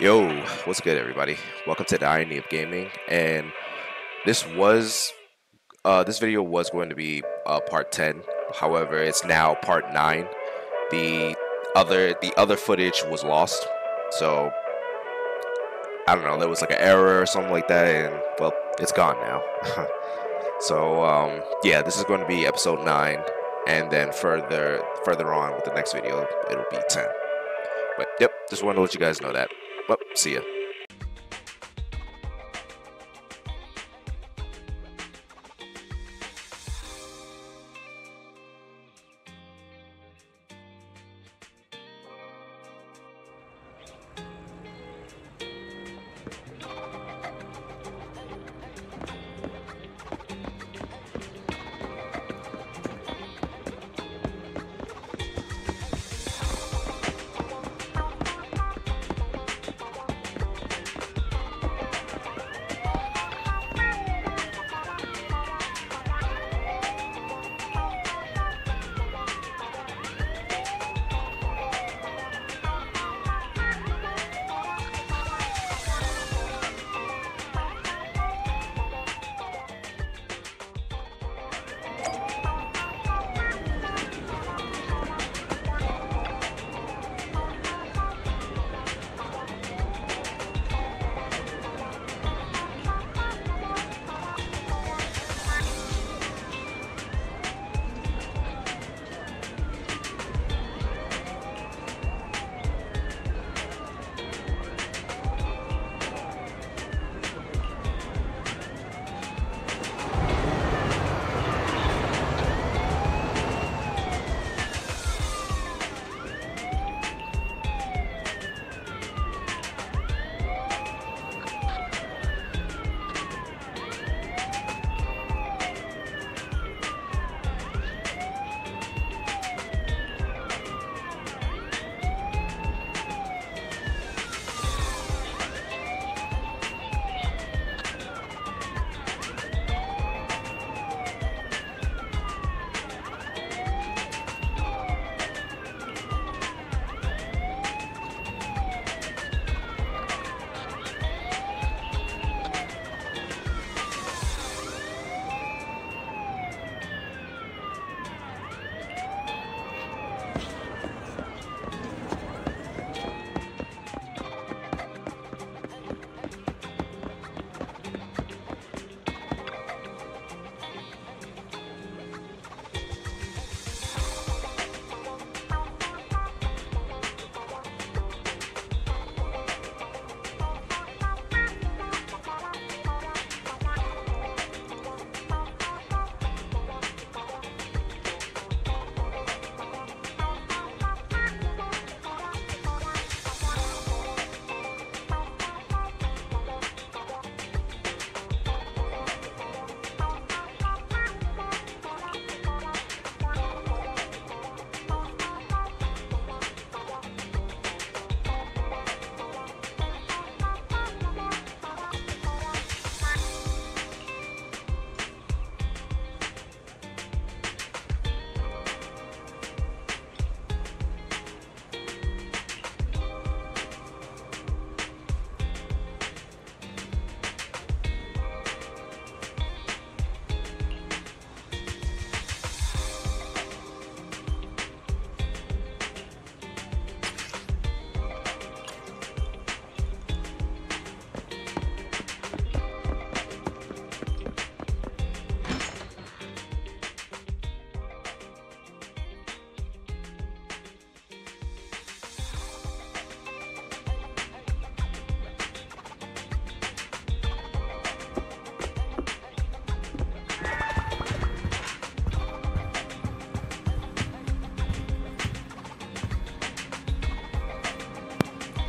Yo, what's good everybody? Welcome to The Irony of Gaming, and this video was going to be part 10. However, it's now part 9. The other footage was lost, so I don't know, there was like an error or something like that, and well, it's gone now. So yeah, this is going to be episode 9, and then further on with the next video it'll be 10. But yep, just wanted to let you guys know that. Well, see ya.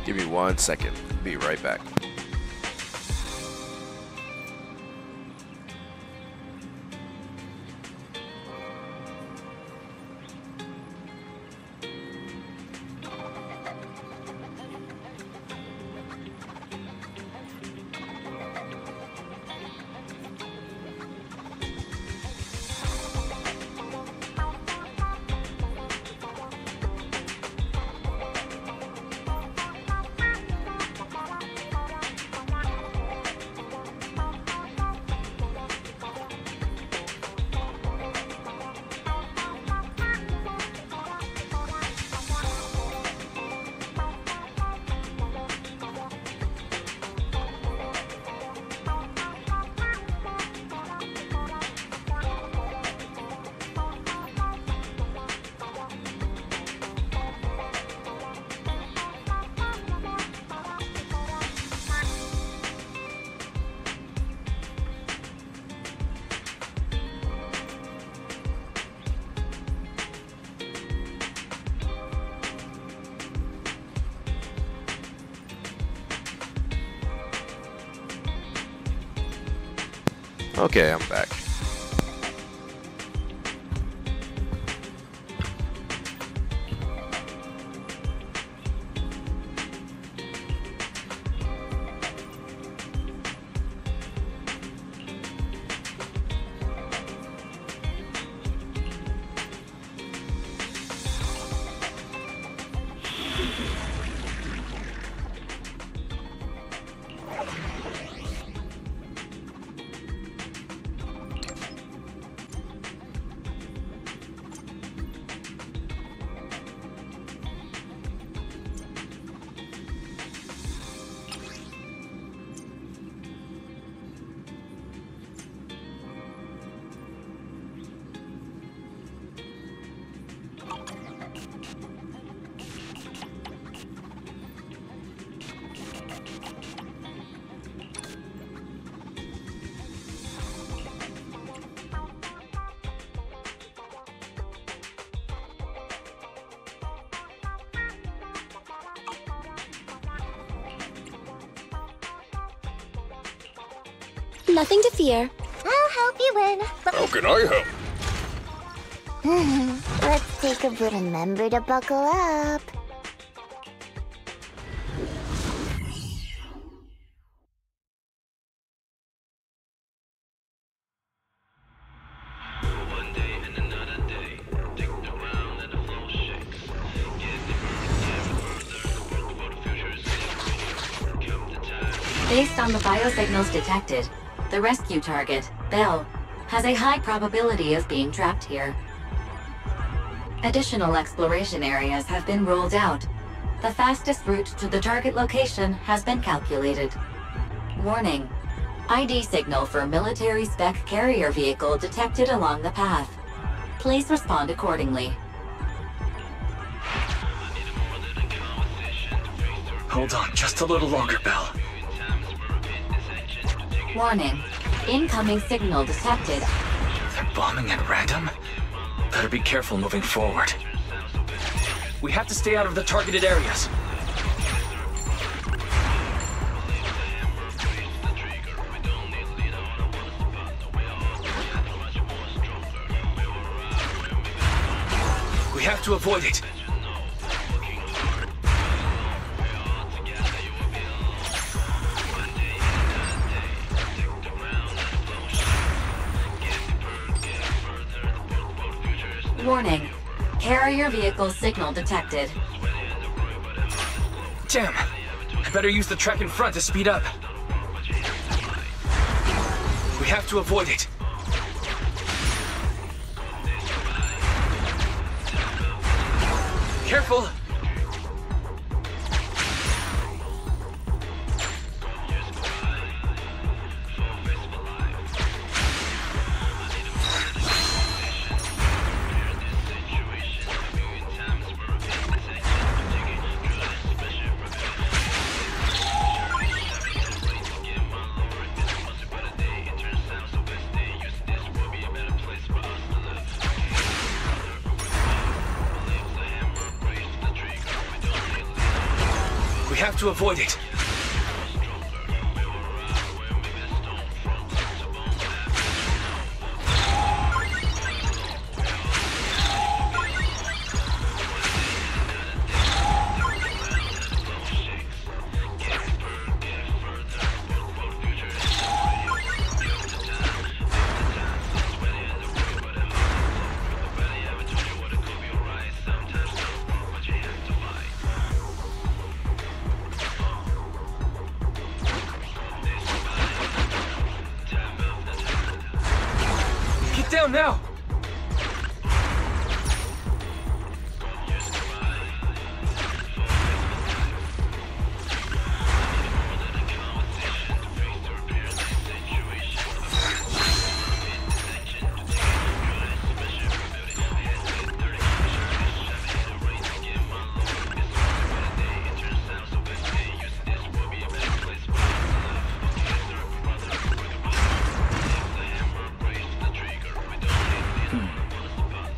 Give me 1 second, be right back. Okay, I'm back. Nothing to fear. I'll help you win. How can I help? Let's take a bit. Remember to buckle up. Based on the biosignals detected, the rescue target, Bell, has a high probability of being trapped here. Additional exploration areas have been ruled out. The fastest route to the target location has been calculated. Warning: ID signal for military spec carrier vehicle detected along the path. Please respond accordingly. Hold on just a little longer, Bell. Warning. Incoming signal detected. They're bombing at random? Better be careful moving forward. We have to stay out of the targeted areas. We have to avoid it. Warning. Carrier vehicle signal detected. Damn! I better use the track in front to speed up. We have to avoid it. Careful! We have to avoid it. Now!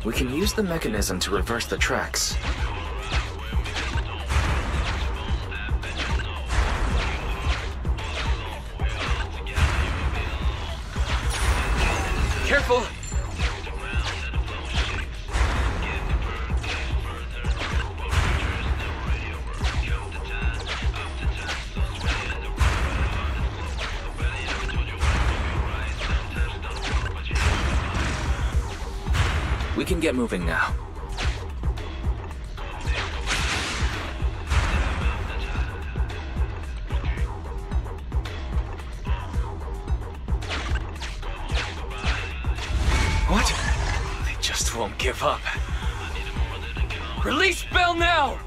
We can use the mechanism to reverse the tracks. Careful! We can get moving now. What? They just won't give up. Release Bell now!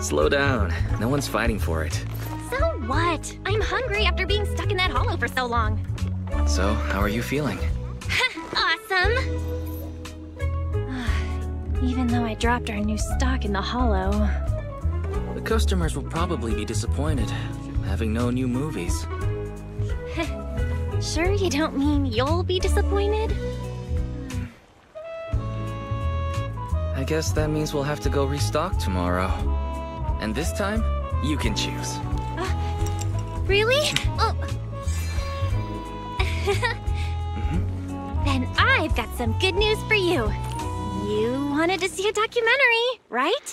Slow down. No one's fighting for it. So what? I'm hungry after being stuck in that hollow for so long. So, how are you feeling? Awesome! Even though I dropped our new stock in the hollow. The customers will probably be disappointed, having no new movies. Sure you don't mean you'll be disappointed? I guess that means we'll have to go restock tomorrow. And this time, you can choose. Really? Oh. Mm-hmm. Then I've got some good news for you. You wanted to see a documentary, right?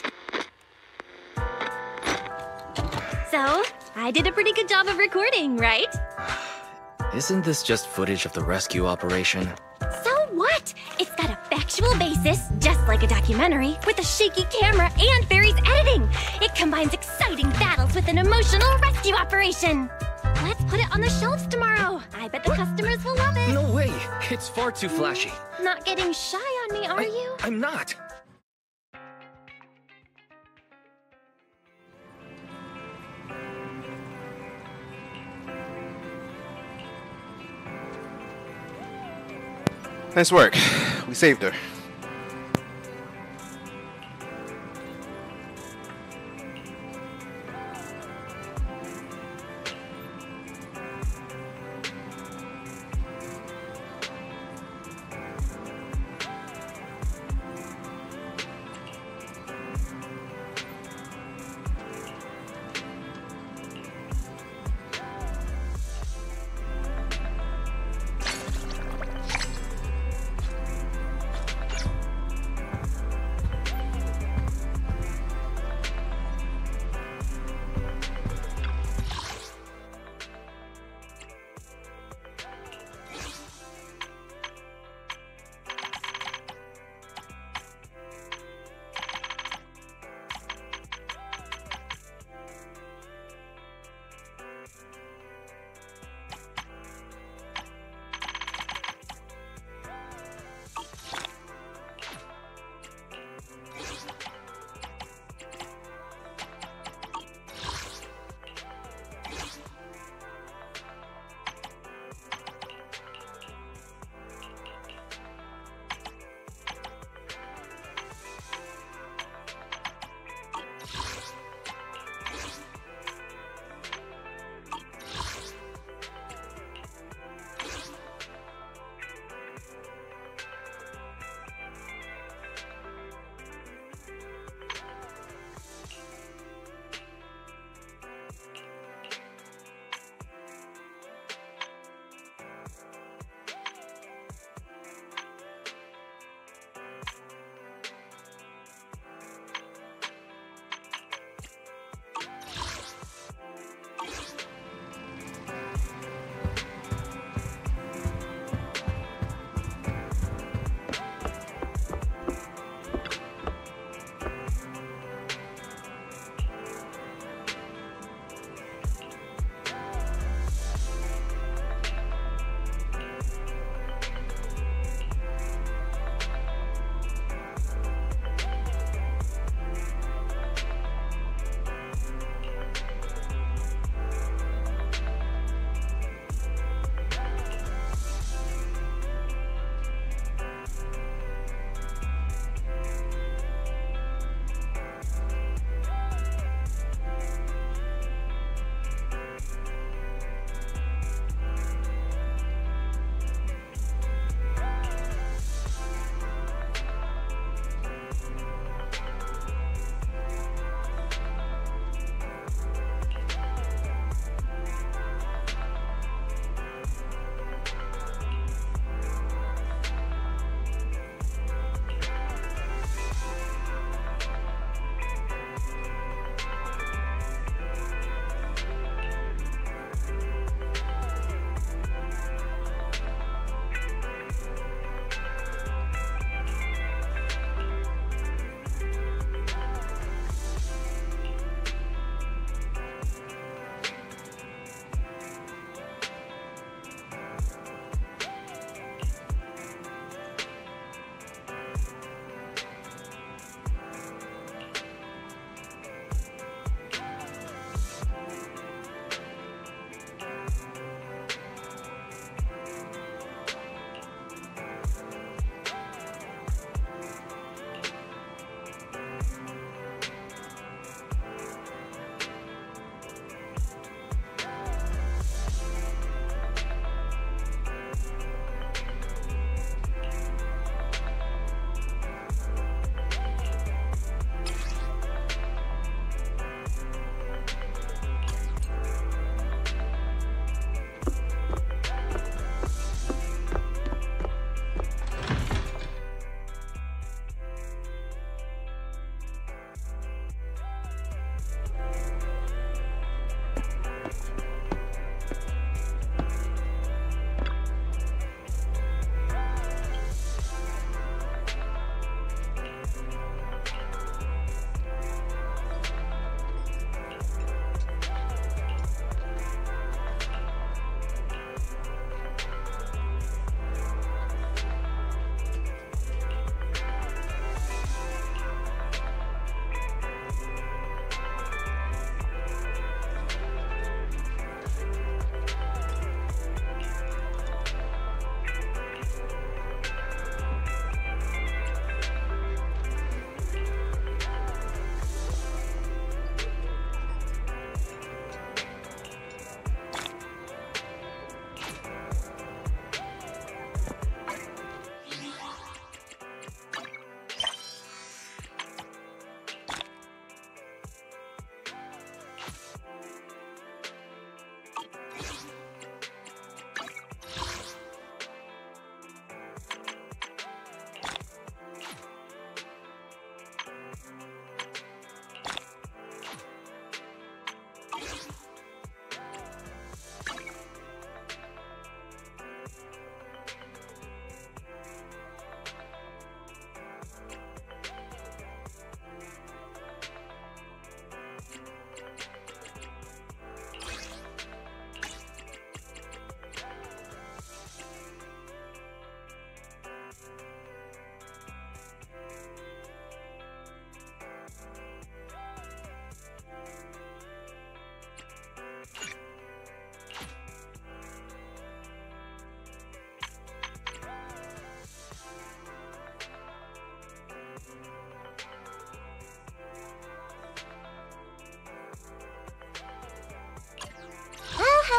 So, I did a pretty good job of recording, right? Isn't this just footage of the rescue operation? So what? It's got a factual basis, just like a documentary, with a shaky camera and Barry's editing. It combines exciting battles with an emotional rescue operation. Let's put it on the shelves tomorrow. I bet the customers will love it. No way. It's far too flashy. Not getting shy on me, are you? I'm not. Nice work. We saved her.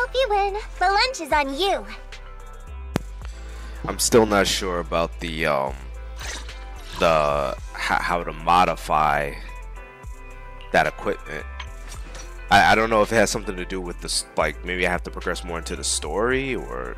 help you win. The lunch is on you. I'm still not sure about the how to modify that equipment. I don't know if it has something to do with this, like maybe I have to progress more into the story or.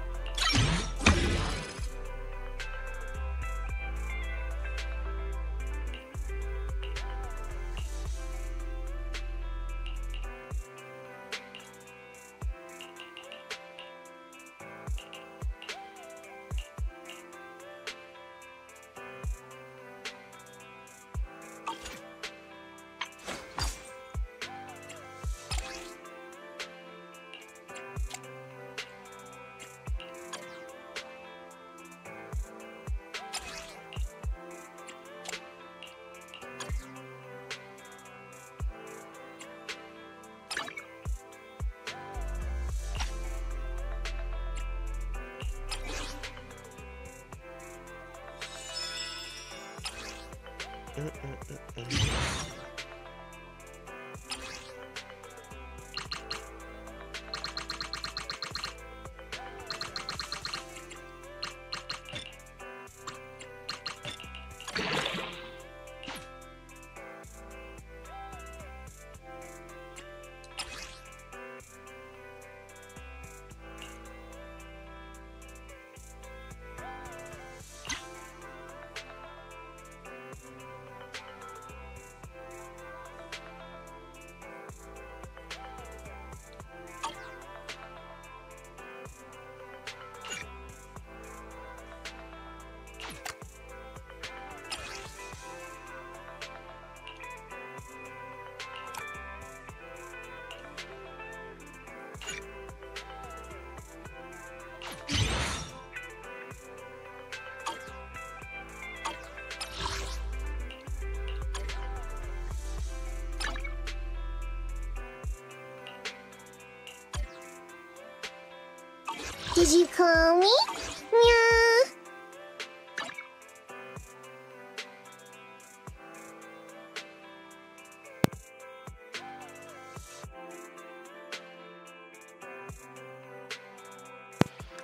Did you call me? Meow.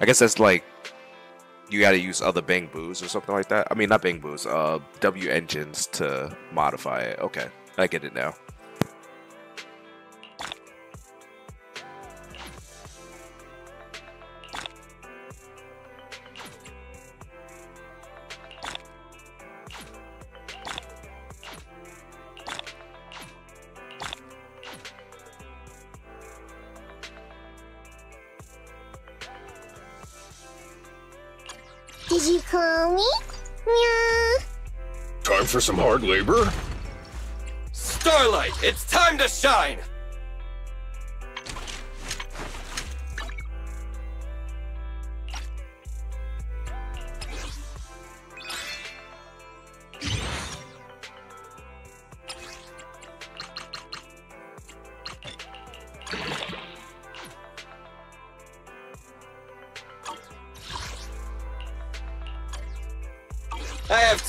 I guess that's like you gotta use other Bangboos or something like that. I mean, not Bangboos, W engines to modify it. Okay, I get it now. For some hard labor? Starlight, it's time to shine!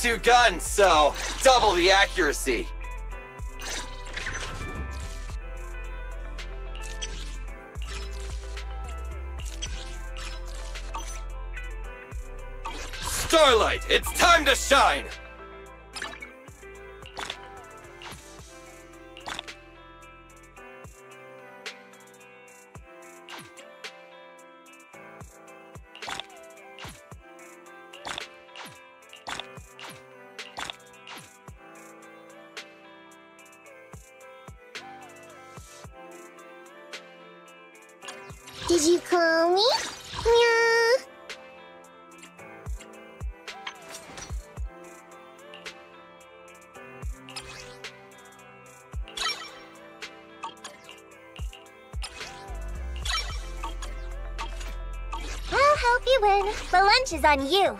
Two guns, so double the accuracy. Starlight, it's time to shine. Is on you.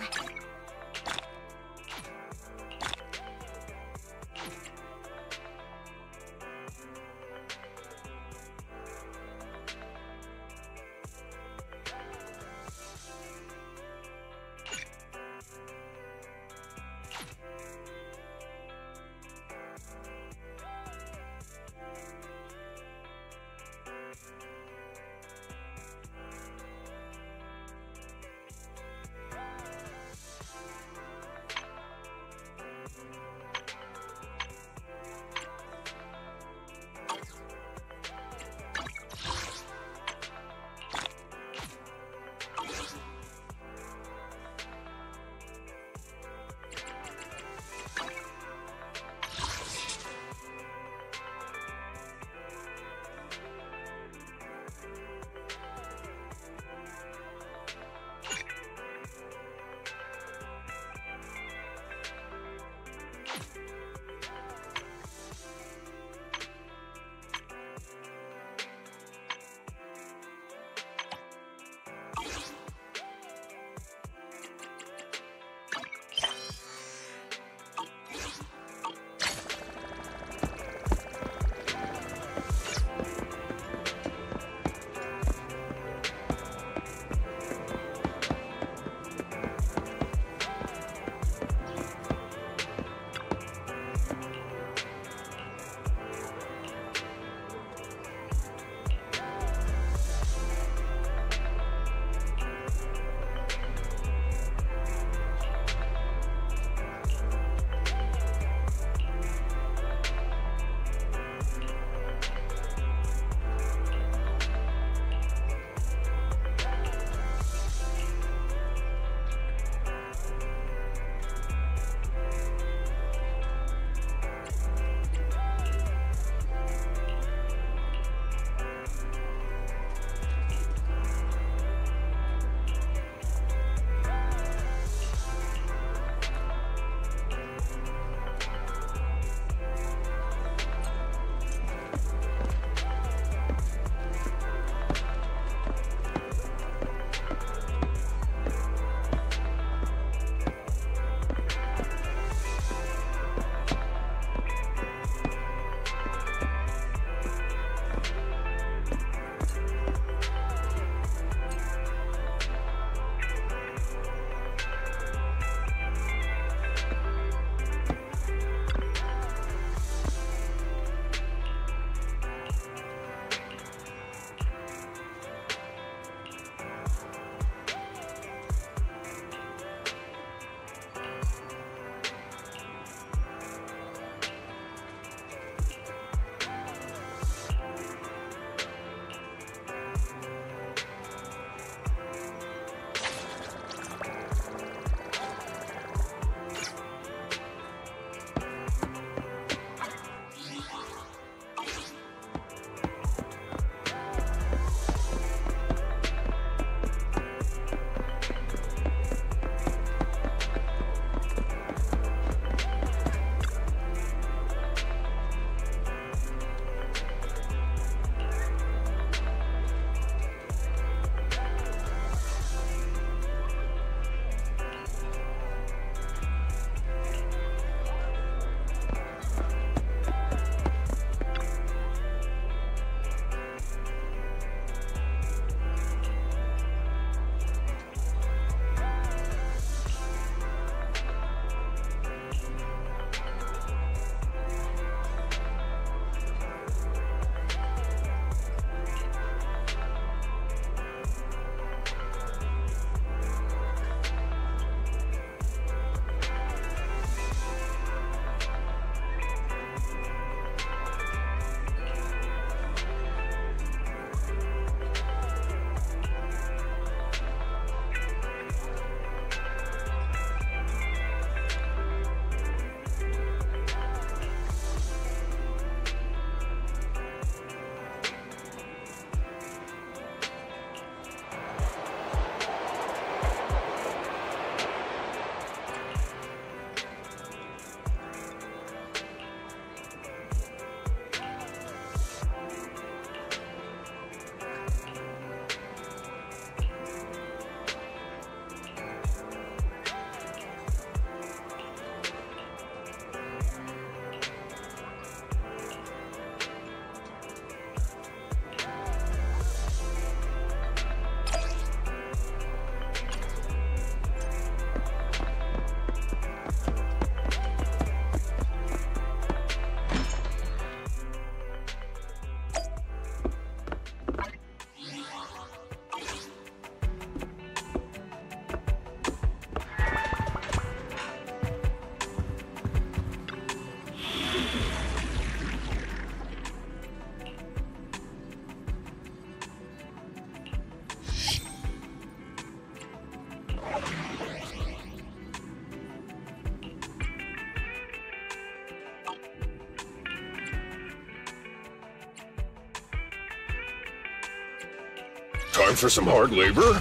Time for some hard labor?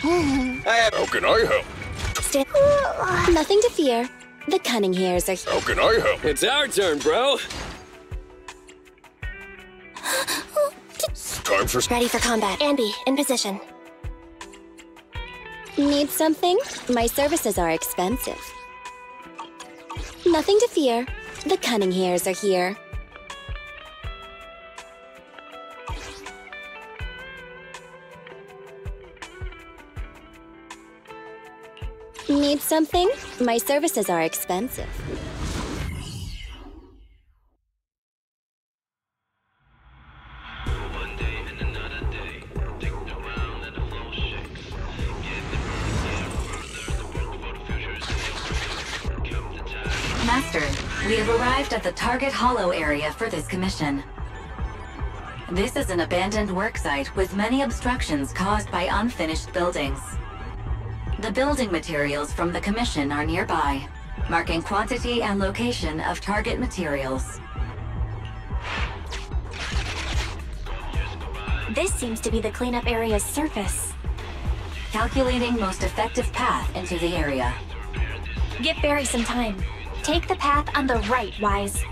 How can I help? Nothing to fear. The cunning hairs are here. How can I help? It's our turn, bro. Time for... Ready for combat. Anby, in position. Need something? My services are expensive. Nothing to fear. The cunning hairs are here. Need something? My services are expensive. One day and another day, dig around and the flow shakes. Master, we have arrived at the target hollow area for this commission. This is an abandoned worksite with many obstructions caused by unfinished buildings. The building materials from the commission are nearby, marking quantity and location of target materials. This seems to be the cleanup area's surface. Calculating most effective path into the area. Give Barry some time. Take the path on the right, Wise.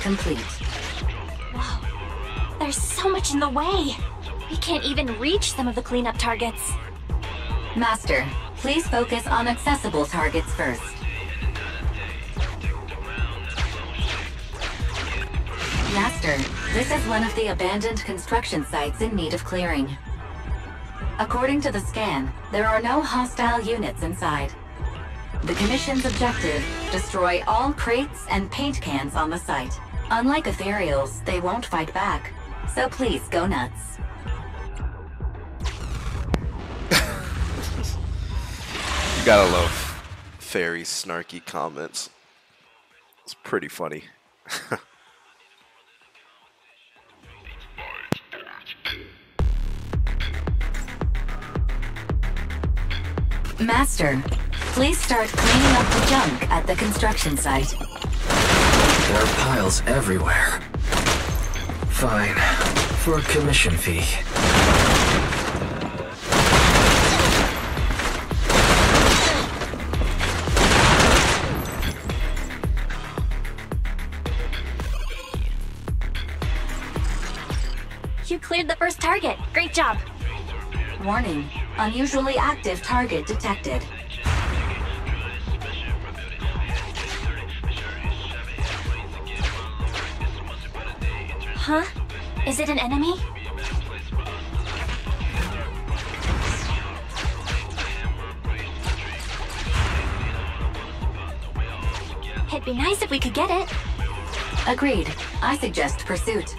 Complete. Whoa. There's so much in the way. We can't even reach some of the cleanup targets. Master, please focus on accessible targets first. Master, this is one of the abandoned construction sites in need of clearing. According to the scan, there are no hostile units inside. The Commission's objective, destroy all crates and paint cans on the site. Unlike Ethereals, they won't fight back. So please, go nuts. You gotta love Fairy's snarky comments. It's pretty funny. Master. Please start cleaning up the junk at the construction site. There are piles everywhere. Fine. For a commission fee. You cleared the first target. Great job. Warning. Unusually active target detected. Huh? Is it an enemy? It'd be nice if we could get it. Agreed. I suggest pursuit.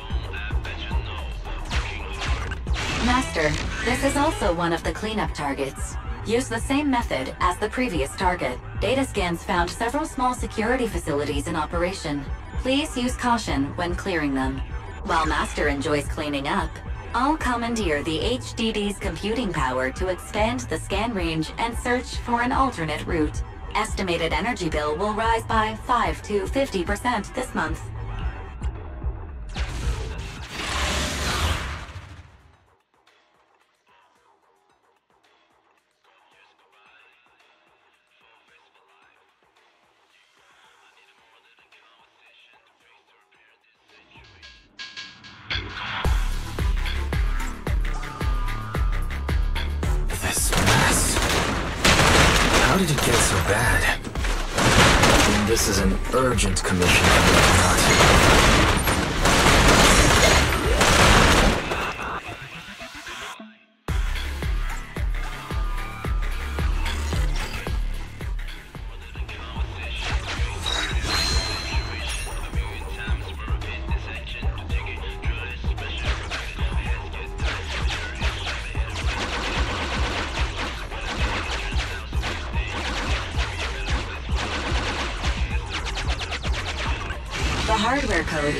Master, this is also one of the cleanup targets. Use the same method as the previous target. Data scans found several small security facilities in operation. Please use caution when clearing them. While Master enjoys cleaning up, I'll commandeer the HDD's computing power to expand the scan range and search for an alternate route. Estimated energy bill will rise by 5 to 50% this month. Urgent commission.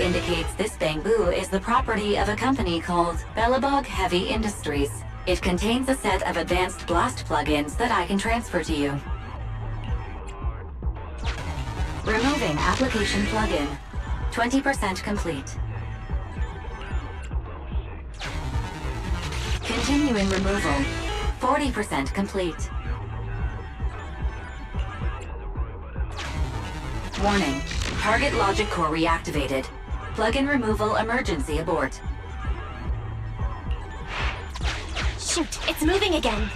Indicates this Bangboo is the property of a company called Belobog Heavy Industries. It contains a set of advanced blast plugins that I can transfer to you. Removing application plugin. 20% complete. Continuing removal. 40% complete. Warning. Target logic core reactivated. Plug-in removal emergency abort. Shoot, it's moving again.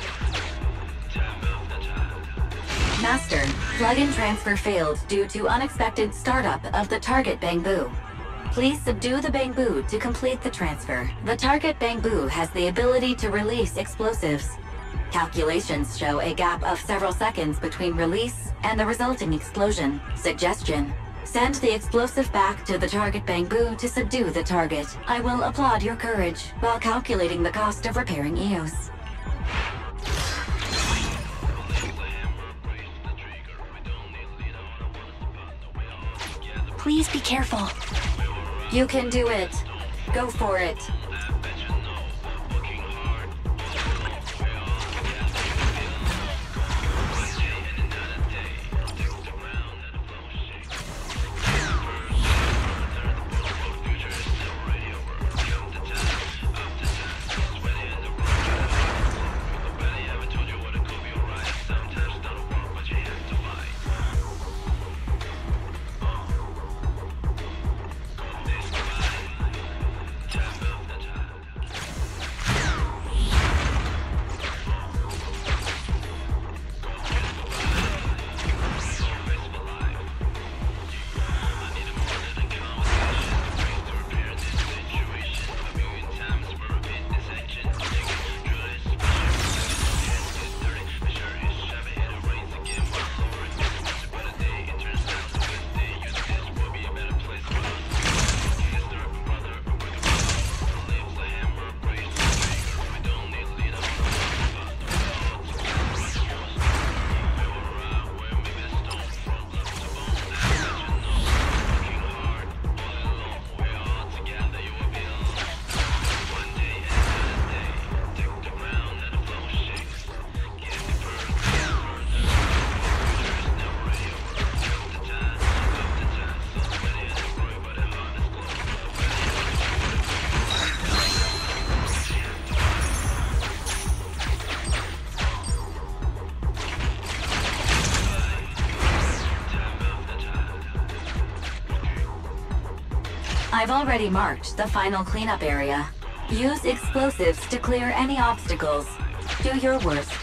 Master, plug-in transfer failed due to unexpected startup of the target Bangboo. Please subdue the Bangboo to complete the transfer. The target Bangboo has the ability to release explosives. Calculations show a gap of several seconds between release and the resulting explosion. Suggestion. Send the explosive back to the target Bangboo to subdue the target. I will applaud your courage while calculating the cost of repairing EOS. Please be careful. You can do it. Go for it. I've already marked the final cleanup area. Use explosives to clear any obstacles. Do your worst.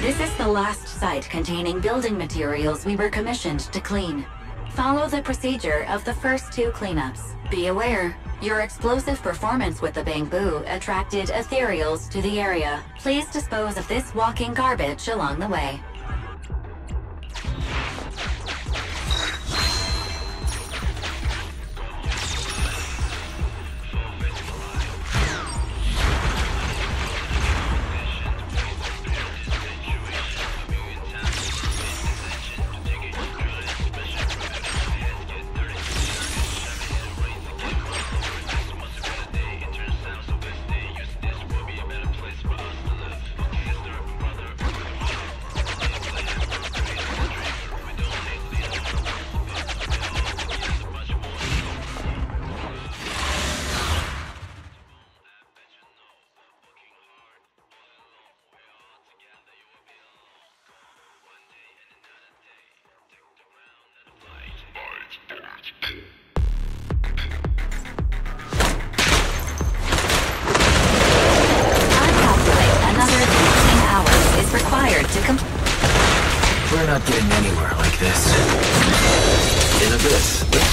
This is the last site containing building materials we were commissioned to clean. Follow the procedure of the first two cleanups. Be aware, your explosive performance with the Bangboo attracted Ethereals to the area. Please dispose of this walking garbage along the way.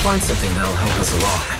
Find something that'll help us along.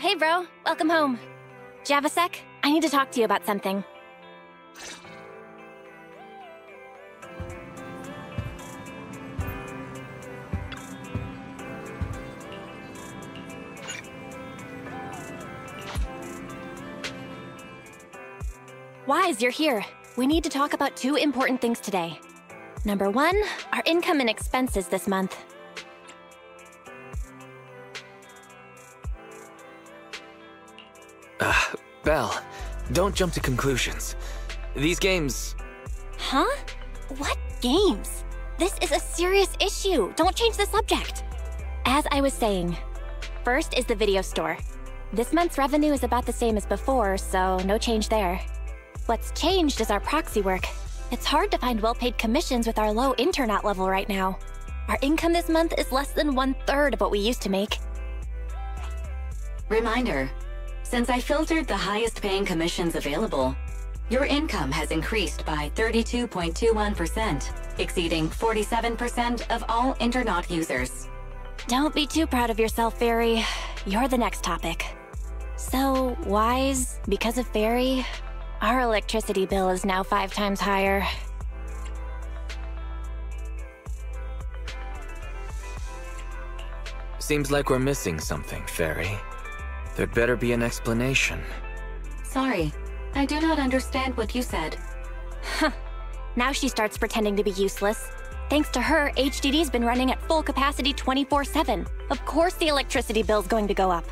Oh, hey, bro. Welcome home. Javasek, I need to talk to you about something. Wise, you're here. We need to talk about two important things today. Number one, our income and expenses this month. Belle, don't jump to conclusions. These games... Huh? What games? This is a serious issue. Don't change the subject. As I was saying, first is the video store. This month's revenue is about the same as before, so no change there. What's changed is our proxy work. It's hard to find well-paid commissions with our low internet level right now. Our income this month is less than 1/3 of what we used to make. Reminder, since I filtered the highest paying commissions available, your income has increased by 32.21%, exceeding 47% of all internet users. Don't be too proud of yourself, Fairy. You're the next topic. So, Wise, because of Fairy, our electricity bill is now 5 times higher. Seems like we're missing something, Fairy. There'd better be an explanation. Sorry, I do not understand what you said. Huh. Now she starts pretending to be useless. Thanks to her, HDD's been running at full capacity 24/7. Of course the electricity bill's going to go up.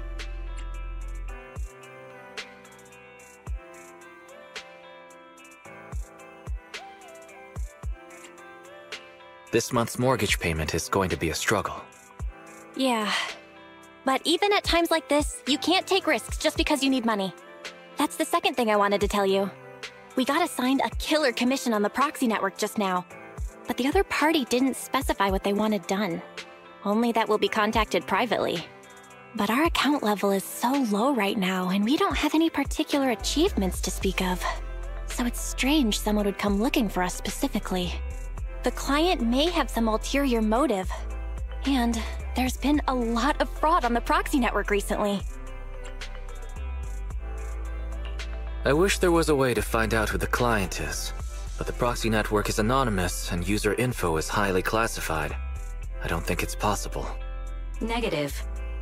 This month's mortgage payment is going to be a struggle. Yeah. But even at times like this, you can't take risks just because you need money. That's the second thing I wanted to tell you. We got assigned a killer commission on the proxy network just now. But the other party didn't specify what they wanted done. Only that we'll be contacted privately. But our account level is so low right now, and we don't have any particular achievements to speak of. So it's strange someone would come looking for us specifically. The client may have some ulterior motive, and there's been a lot of fraud on the proxy network recently. I wish there was a way to find out who the client is, but the proxy network is anonymous and user info is highly classified. I don't think it's possible. Negative.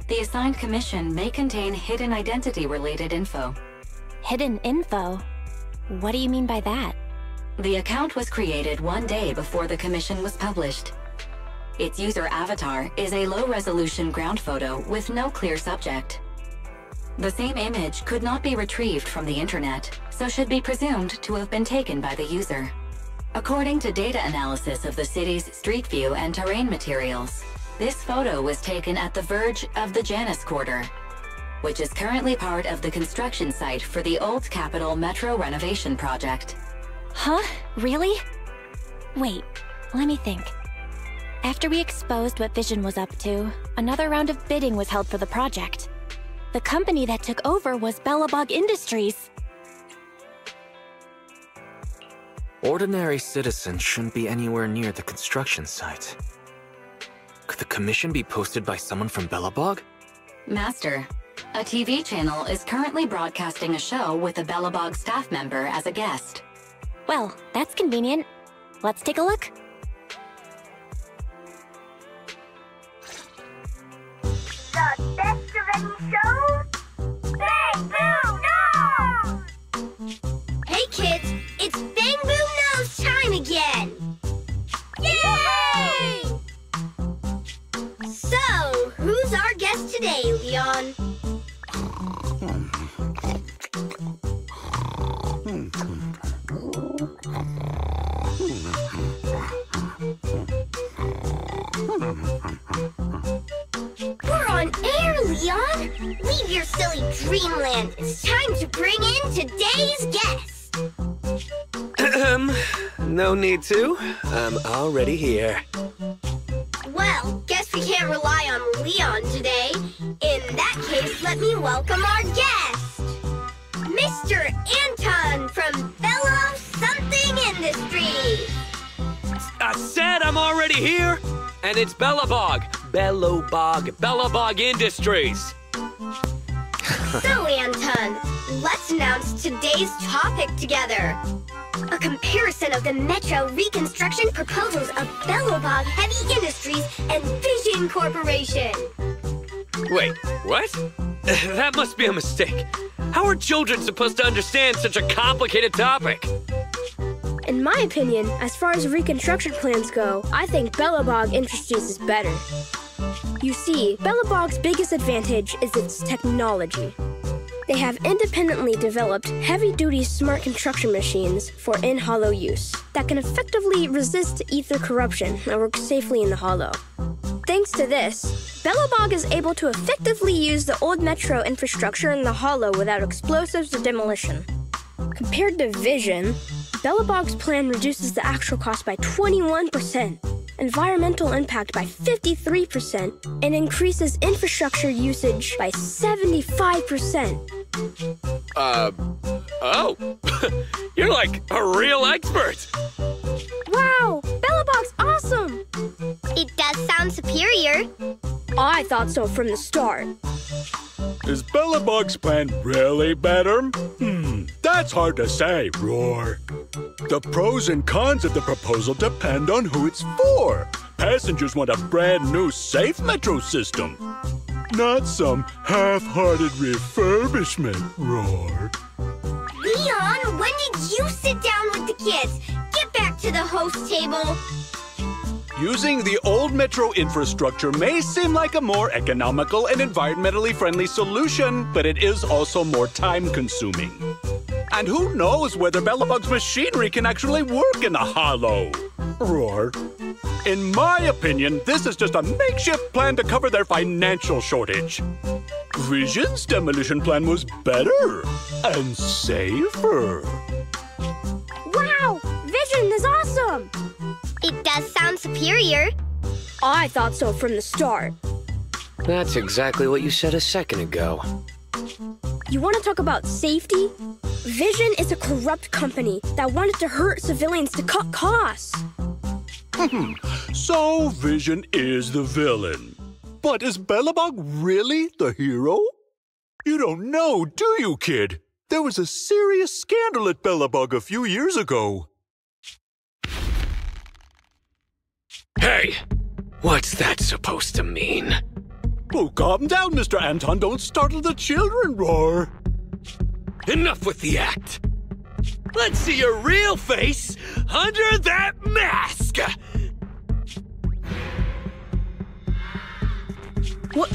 The assigned commission may contain hidden identity-related info. Hidden info? What do you mean by that? The account was created one day before the commission was published. Its user avatar is a low-resolution ground photo with no clear subject. The same image could not be retrieved from the internet, so should be presumed to have been taken by the user. According to data analysis of the city's street view and terrain materials, this photo was taken at the verge of the Janus Quarter, which is currently part of the construction site for the Old Capital Metro renovation project. Huh? Really? Wait, let me think. After we exposed what Vision was up to, another round of bidding was held for the project. The company that took over was Belobog Industries. Ordinary citizens shouldn't be anywhere near the construction site. Could the commission be posted by someone from Belobog? Master, a TV channel is currently broadcasting a show with a Belobog staff member as a guest. Well, that's convenient. Let's take a look. The best of any show? Bang Boom Nose! Hey kids, it's Bang Boom Nose time again! Yay! So, who's our guest today, Leon? We're on air, Leon! Leave your silly dreamland. It's time to bring in today's guest! No need to. I'm already here. Well, guess we can't rely on Leon today. In that case, let me welcome our guest! Mr. Anton from Belobog Something Industries! I said I'm already here! And it's Belobog! Belobog Industries! So, Anton, let's announce today's topic together. A comparison of the Metro reconstruction proposals of Belobog Heavy Industries and Vision Corporation. Wait, what? That must be a mistake. How are children supposed to understand such a complicated topic? In my opinion, as far as reconstruction plans go, I think Belobog Industries is better. You see, Belobog's biggest advantage is its technology. They have independently developed heavy-duty smart construction machines for in-hollow use that can effectively resist ether corruption and work safely in the hollow. Thanks to this, Belobog is able to effectively use the old metro infrastructure in the hollow without explosives or demolition. Compared to Vision, Belobog's plan reduces the actual cost by 21%, environmental impact by 53%, and increases infrastructure usage by 75%. Oh, you're like a real expert. Wow, Belobog's awesome. It does sound superior. I thought so from the start. Is Belobog's plan really better? That's hard to say, Roar. The pros and cons of the proposal depend on who it's for. Passengers want a brand new safe metro system, not some half-hearted refurbishment, Roar. Leon, when did you sit down with the kids? Get back to the host table. Using the old metro infrastructure may seem like a more economical and environmentally friendly solution, but it is also more time-consuming. And who knows whether Belobog's machinery can actually work in the hollow? Roar. In my opinion, this is just a makeshift plan to cover their financial shortage. Vision's demolition plan was better and safer. Wow! Vision is awesome! It does sound superior. I thought so from the start. That's exactly what you said a second ago. You want to talk about safety? Vision is a corrupt company that wanted to hurt civilians to cut costs. So Vision is the villain. But is Belobog really the hero? You don't know, do you, kid? There was a serious scandal at Belobog a few years ago. Hey! What's that supposed to mean? Oh, calm down, Mr. Anton. Don't startle the children, Roar. Enough with the act. Let's see your real face under that mask! What?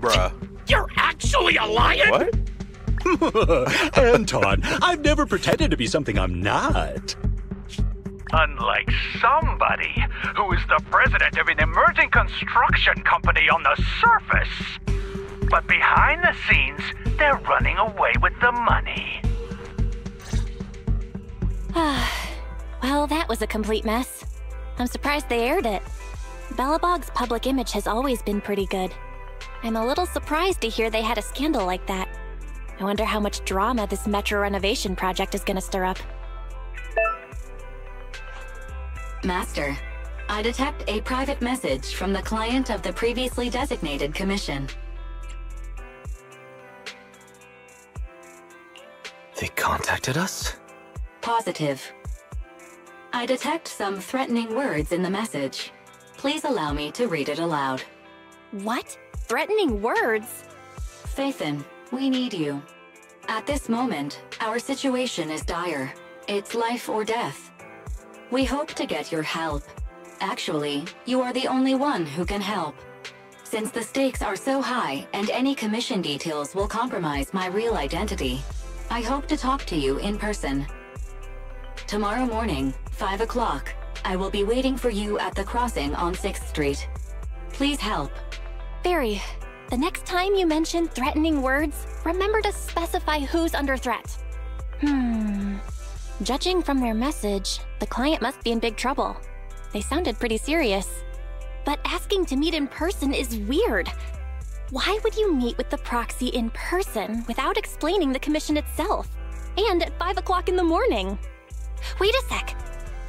Bruh. You're actually a lion? What? Anton, I've never pretended to be something I'm not. Unlike somebody who is the president of an emerging construction company on the surface. But behind the scenes, they're running away with the money. Well, that was a complete mess. I'm surprised they aired it. Belobog's public image has always been pretty good. I'm a little surprised to hear they had a scandal like that. I wonder how much drama this metro renovation project is going to stir up. Master, I detect a private message from the client of the previously designated commission. They contacted us? Positive. I detect some threatening words in the message. Please allow me to read it aloud. What? Threatening words? Faithen, we need you. At this moment, our situation is dire. It's life or death. We hope to get your help. Actually, you are the only one who can help. Since the stakes are so high and any commission details will compromise my real identity, I hope to talk to you in person. Tomorrow morning, 5 o'clock, I will be waiting for you at the crossing on 6th Street. Please help. Barry, the next time you mention threatening words, remember to specify who's under threat. Judging from their message, the client must be in big trouble. They sounded pretty serious. But asking to meet in person is weird. Why would you meet with the proxy in person without explaining the commission itself? And at 5 o'clock in the morning? Wait a sec.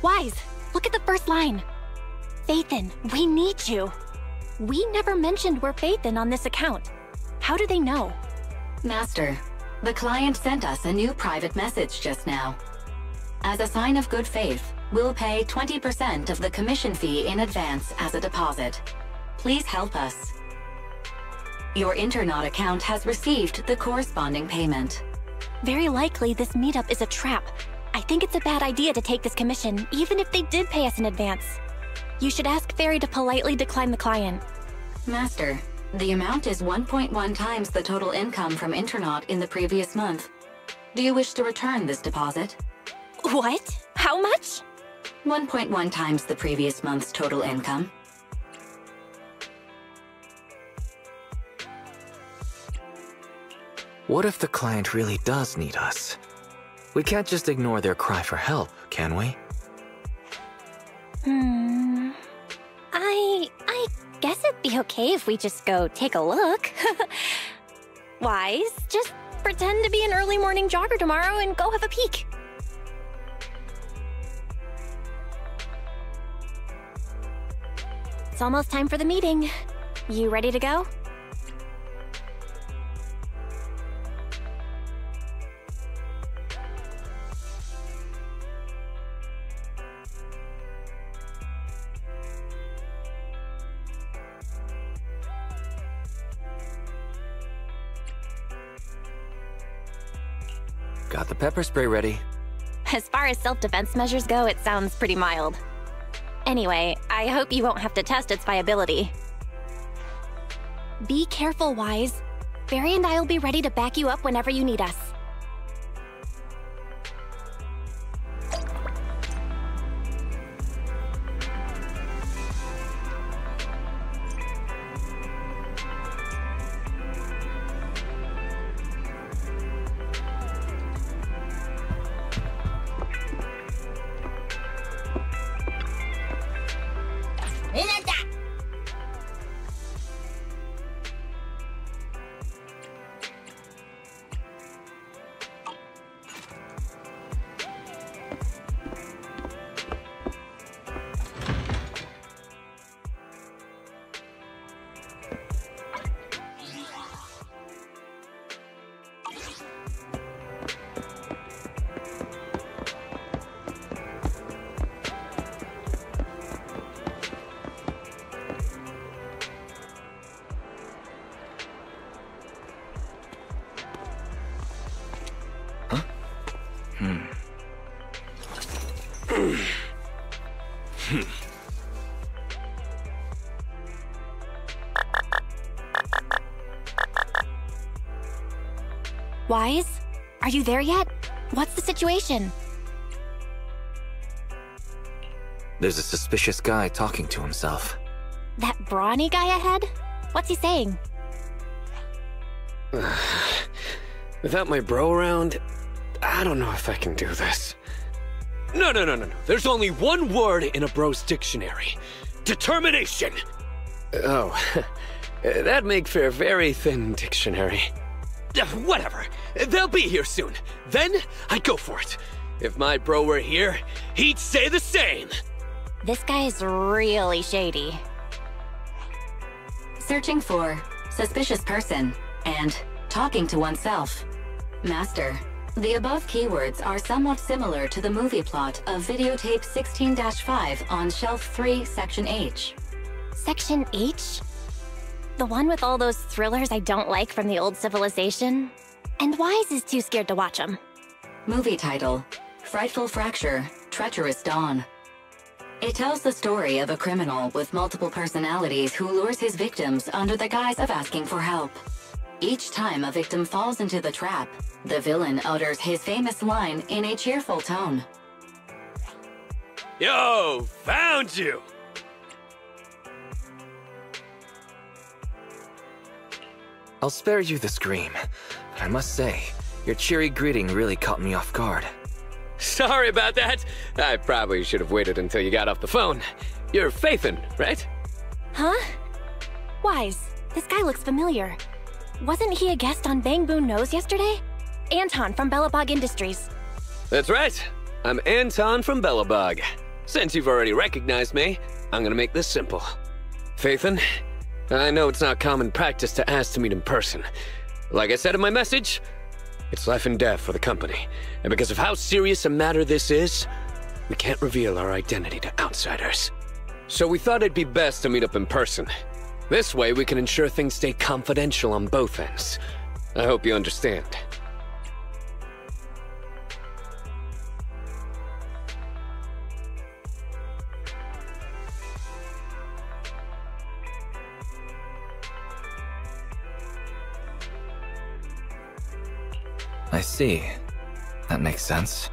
Wise, look at the first line. Faithen, we need you. We never mentioned we're Faithen on this account. How do they know? Master, the client sent us a new private message just now. As a sign of good faith, we'll pay 20% of the commission fee in advance as a deposit. Please help us. Your Internaut account has received the corresponding payment. Very likely this meetup is a trap. I think it's a bad idea to take this commission, even if they did pay us in advance. You should ask Fairy to politely decline the client. Master, the amount is 1.1 times the total income from Internaut in the previous month. Do you wish to return this deposit? What? How much? 1.1 times the previous month's total income. What if the client really does need us? We can't just ignore their cry for help, can we? I guess it'd be okay if we just go take a look. Wise, just pretend to be an early morning jogger tomorrow and go have a peek. It's almost time for the meeting. You ready to go? Got the pepper spray ready. As far as self-defense measures go, it sounds pretty mild. Anyway, I hope you won't have to test its viability. Be careful, Wise. Barry and I will be ready to back you up whenever you need us. Wise, are you there yet? What's the situation? There's a suspicious guy talking to himself. That brawny guy ahead? What's he saying? Without my bro around, I don't know if I can do this. No. There's only one word in a bro's dictionary. Determination! Oh, that'd make for a very thin dictionary. Whatever. They'll be here soon. Then, I'd go for it. If my bro were here, he'd say the same. This guy is really shady. Searching for suspicious person and talking to oneself. Master, the above keywords are somewhat similar to the movie plot of videotape 16-5 on shelf 3, section H. Section H? The one with all those thrillers I don't like from the old civilization? And Wise is too scared to watch them. Movie title, Frightful Fracture, Treacherous Dawn. It tells the story of a criminal with multiple personalities who lures his victims under the guise of asking for help. Each time a victim falls into the trap, the villain utters his famous line in a cheerful tone. Yo, found you! I'll spare you the scream, but I must say, your cheery greeting really caught me off guard. Sorry about that. I probably should have waited until you got off the phone. You're Faithen, right? Huh? Wise, this guy looks familiar. Wasn't he a guest on Bang Boom Nose yesterday? Anton from Belobog Industries. That's right. I'm Anton from Belobog. Since you've already recognized me, I'm gonna make this simple. Faithen, I know it's not common practice to ask to meet in person, Like I said in my message, it's life and death for the company. And because of how serious a matter this is, we can't reveal our identity to outsiders. So we thought it'd be best to meet up in person. This way we can ensure things stay confidential on both ends. I hope you understand. I see. That makes sense.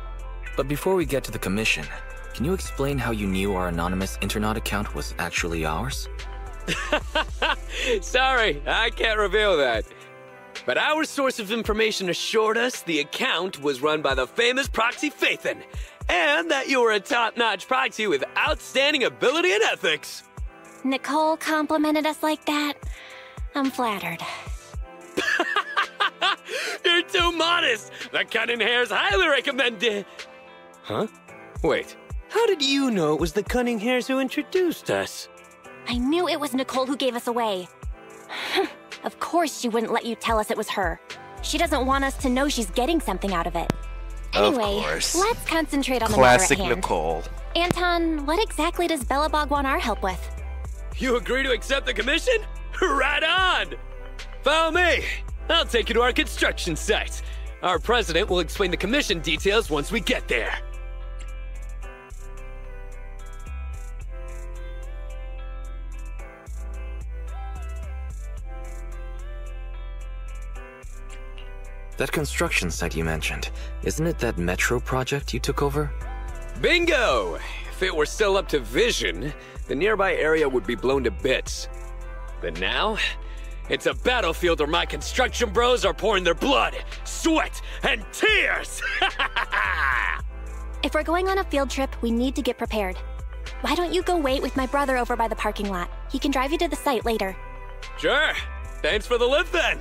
But before we get to the commission, can you explain how you knew our anonymous Internaut account was actually ours? Sorry, I can't reveal that. But our source of information assured us the account was run by the famous proxy Faithen, and that you were a top-notch proxy with outstanding ability and ethics. Nicole complimented us like that? I'm flattered. You're too modest! The cunning hare's highly recommended! Huh? Wait, how did you know it was the cunning hares who introduced us? I knew it was Nicole who gave us away. Of course she wouldn't let you tell us it was her. She doesn't want us to know she's getting something out of it. Anyway, of course. Let's concentrate on classic the matter at hand. Nicole. Anton, what exactly does Belobog want our help with? You agree to accept the commission? Right on! Follow me! I'll take you to our construction site. Our president will explain the commission details once we get there. That construction site you mentioned, isn't it that metro project you took over? Bingo! If it were still up to Vision, the nearby area would be blown to bits. But now, it's a battlefield where my construction bros are pouring their blood, sweat, and tears! If we're going on a field trip, we need to get prepared. Why don't you go wait with my brother over by the parking lot? He can drive you to the site later. Sure. Thanks for the lift, then.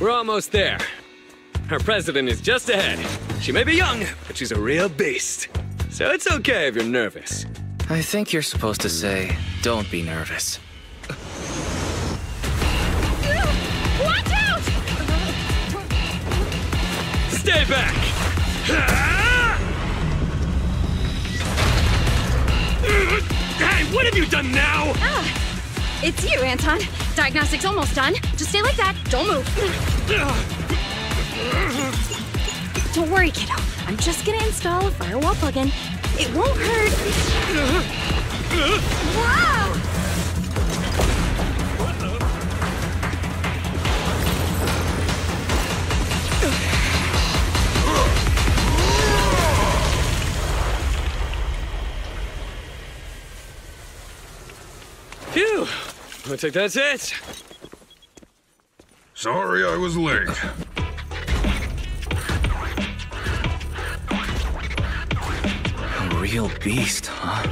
We're almost there. Our president is just ahead. She may be young, but she's a real beast. So it's okay if you're nervous. I think you're supposed to say, don't be nervous. Watch out! Stay back! Hey, what have you done now? Ah, it's you, Anton. Diagnostic's almost done. Just stay like that. Don't move. Don't worry, kiddo. I'm just gonna install a firewall plugin. It won't hurt. Whoa! Phew. Looks like that's it. Sorry I was late. A real beast, huh?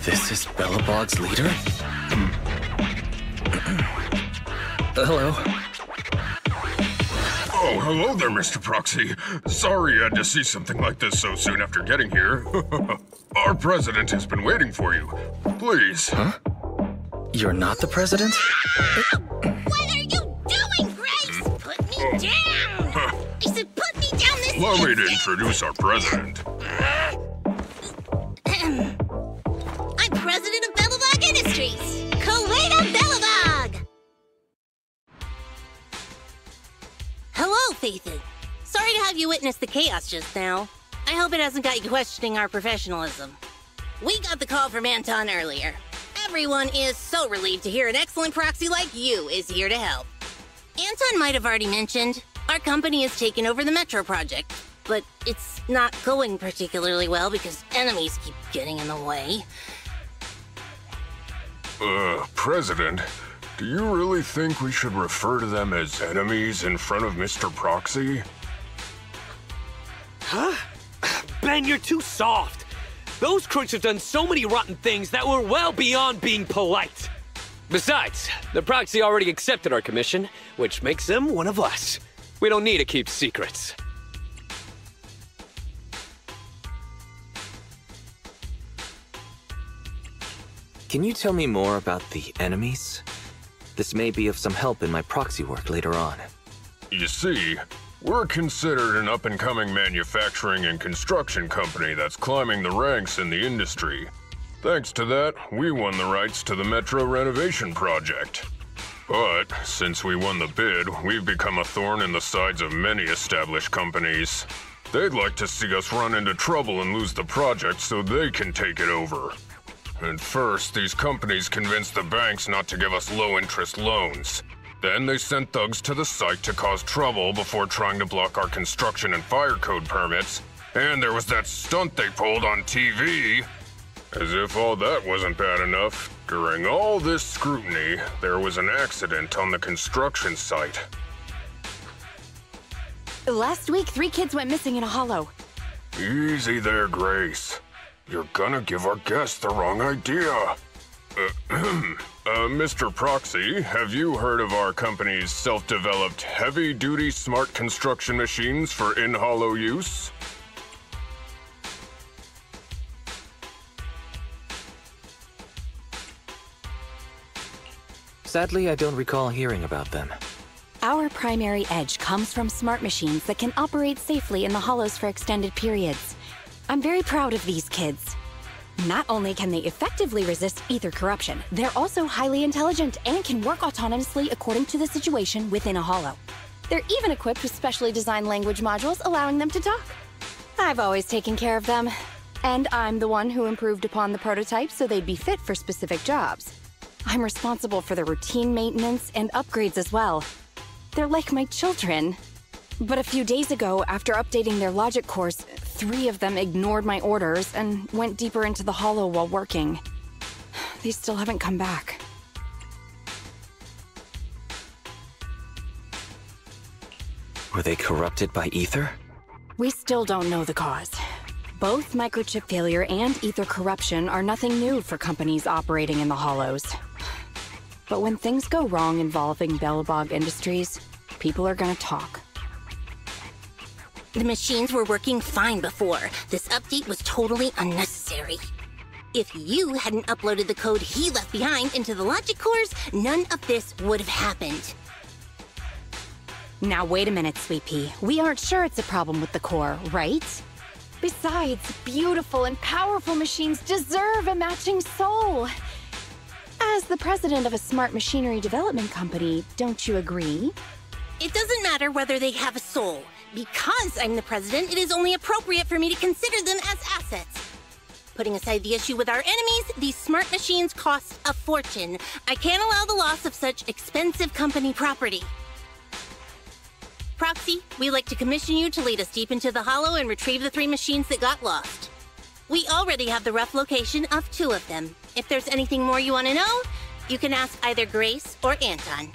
This is Belobog's leader? Hello. Oh, hello there, Mr. Proxy. Sorry you had to see something like this so soon after getting here. Our president has been waiting for you. Please. Huh? You're not the president? What are you doing, Grace? Put me down! I said put me down this instant! Allow me to introduce our president. I'm president of Belobog Industries, Koleida Belobog! you witnessed the chaos just now, I hope it hasn't got you questioning our professionalism. We got the call from Anton earlier. Everyone is so relieved to hear an excellent proxy like you is here to help. Anton might have already mentioned, our company has taken over the Metro project, but it's not going particularly well because enemies keep getting in the way. President, do you really think we should refer to them as enemies in front of Mr. Proxy? Huh? Ben, you're too soft. Those crooks have done so many rotten things that we're well beyond being polite. Besides, the Proxy already accepted our commission, which makes them one of us. We don't need to keep secrets. Can you tell me more about the enemies? This may be of some help in my proxy work later on. You see, we're considered an up-and-coming manufacturing and construction company that's climbing the ranks in the industry. Thanks to that, we won the rights to the Metro renovation project. But since we won the bid, we've become a thorn in the sides of many established companies. They'd like to see us run into trouble and lose the project so they can take it over. At first, these companies convinced the banks not to give us low-interest loans. Then they sent thugs to the site to cause trouble before trying to block our construction and fire code permits. And there was that stunt they pulled on TV. As if all that wasn't bad enough, during all this scrutiny, there was an accident on the construction site. Last week, 3 kids went missing in a hollow. Easy there, Grace. You're gonna give our guests the wrong idea. Mr. Proxy, have you heard of our company's self-developed heavy-duty smart construction machines for in-hollow use? Sadly, I don't recall hearing about them. Our primary edge comes from smart machines that can operate safely in the hollows for extended periods. I'm very proud of these kids. Not only can they effectively resist ether corruption, they're also highly intelligent and can work autonomously according to the situation within a hollow. They're even equipped with specially designed language modules allowing them to talk. I've always taken care of them. And I'm the one who improved upon the prototype so they'd be fit for specific jobs. I'm responsible for the routine maintenance and upgrades as well. They're like my children. But a few days ago, after updating their logic course, 3 of them ignored my orders and went deeper into the hollow while working. They still haven't come back. Were they corrupted by ether? We still don't know the cause. Both microchip failure and ether corruption are nothing new for companies operating in the hollows. But when things go wrong involving Belobog Industries, people are gonna talk. The machines were working fine before. This update was totally unnecessary. If you hadn't uploaded the code he left behind into the logic cores, none of this would have happened. Now wait a minute, Sweepy. We aren't sure it's a problem with the core, right? Besides, beautiful and powerful machines deserve a matching soul. As the president of a smart machinery development company, don't you agree? It doesn't matter whether they have a soul. Because I'm the president, it is only appropriate for me to consider them as assets. Putting aside the issue with our enemies, these smart machines cost a fortune. I can't allow the loss of such expensive company property. Proxy, we like to commission you to lead us deep into the hollow and retrieve the 3 machines that got lost. We already have the rough location of 2 of them. If there's anything more you want to know, you can ask either Grace or Anton.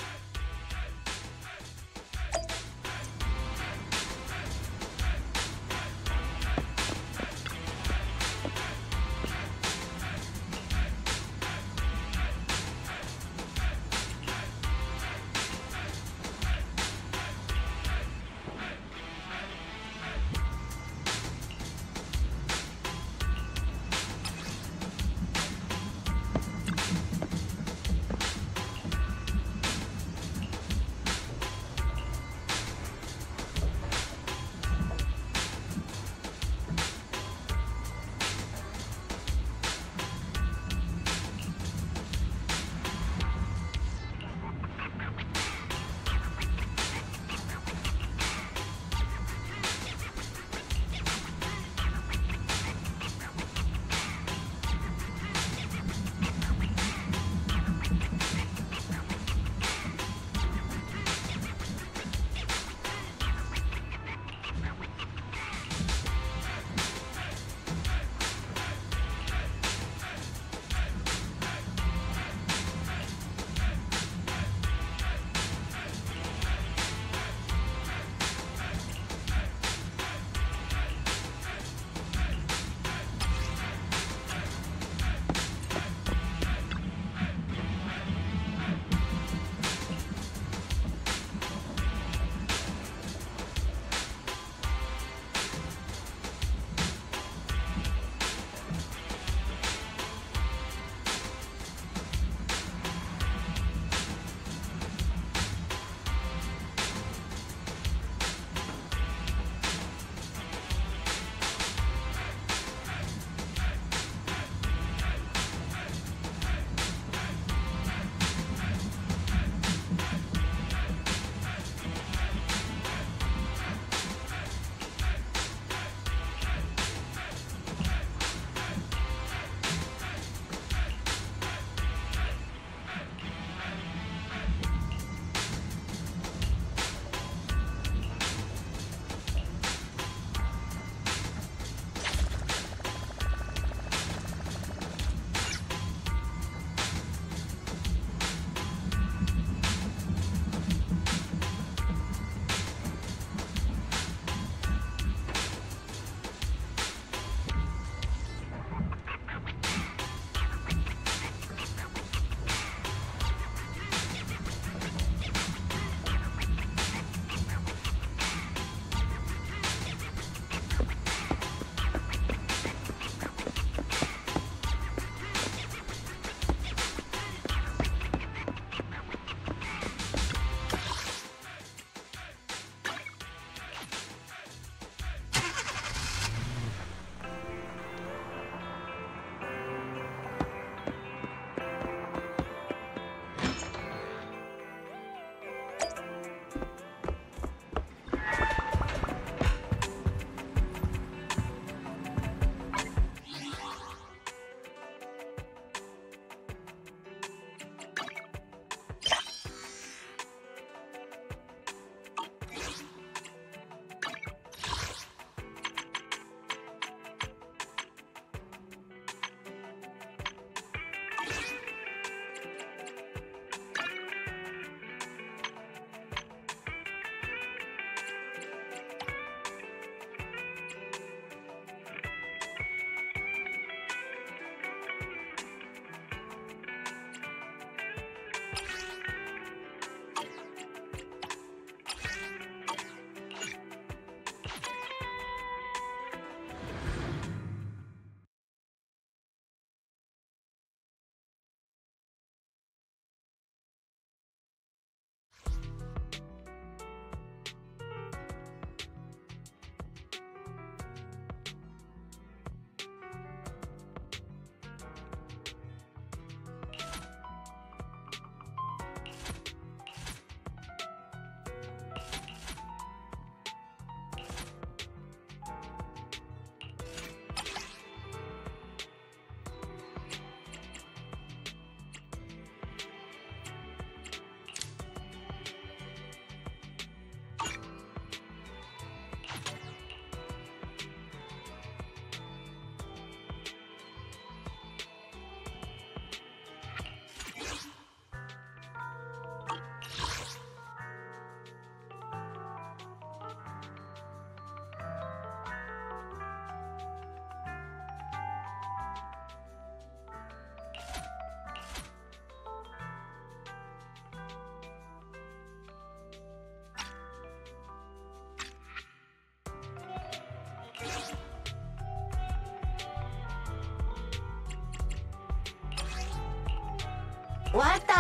What the?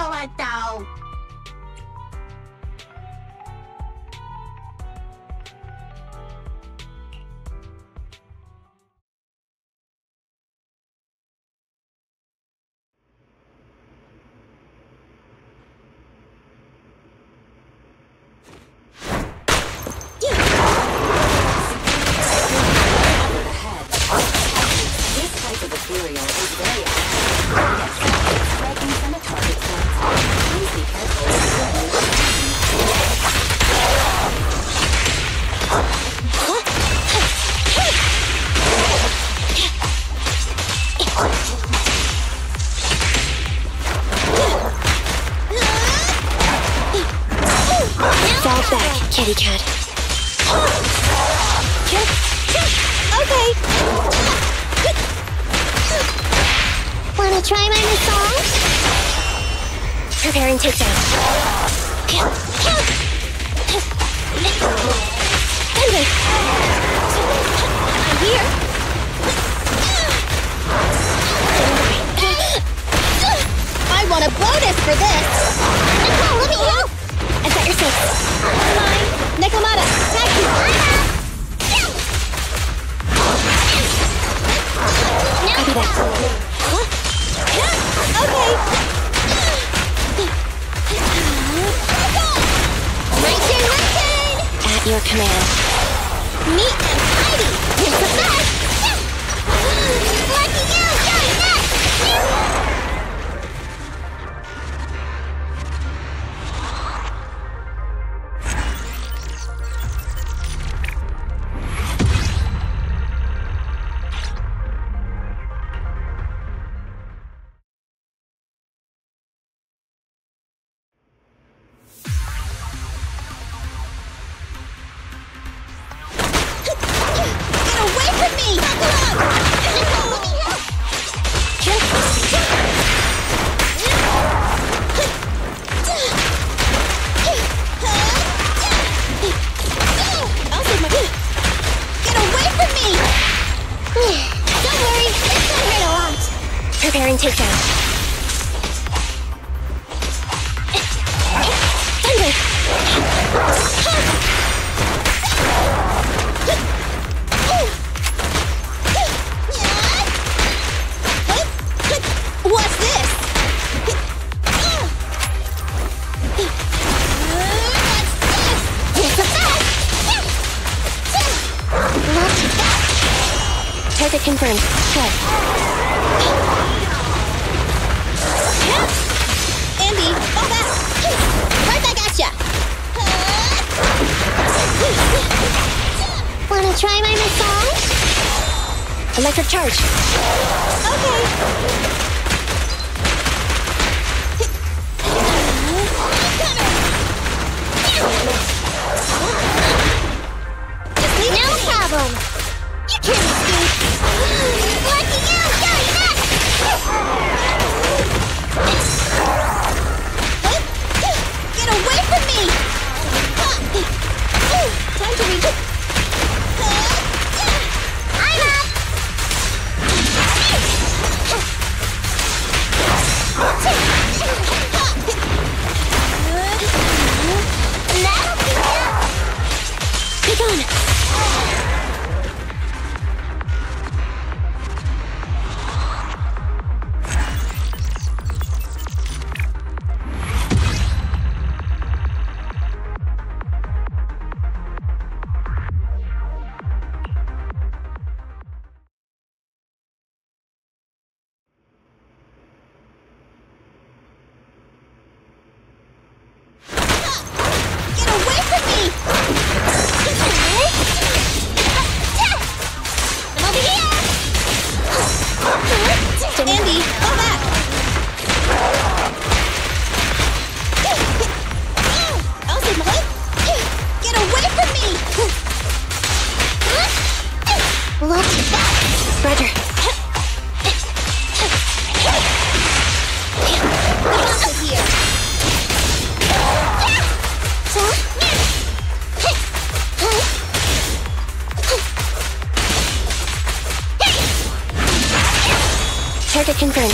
Confirmed.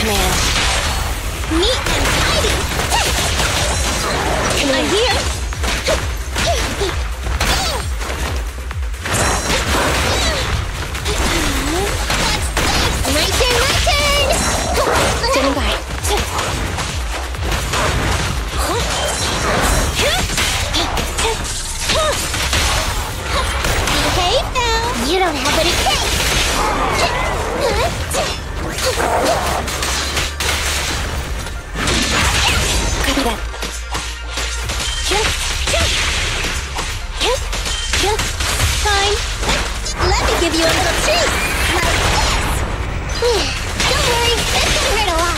command. Meat and tidy! Come on here! My turn, my turn! Standing by. Okay, pal. You don't have what it takes. Copy that. Fine. Let me give you a little treat. Like this. Don't worry, this can hurt a lot.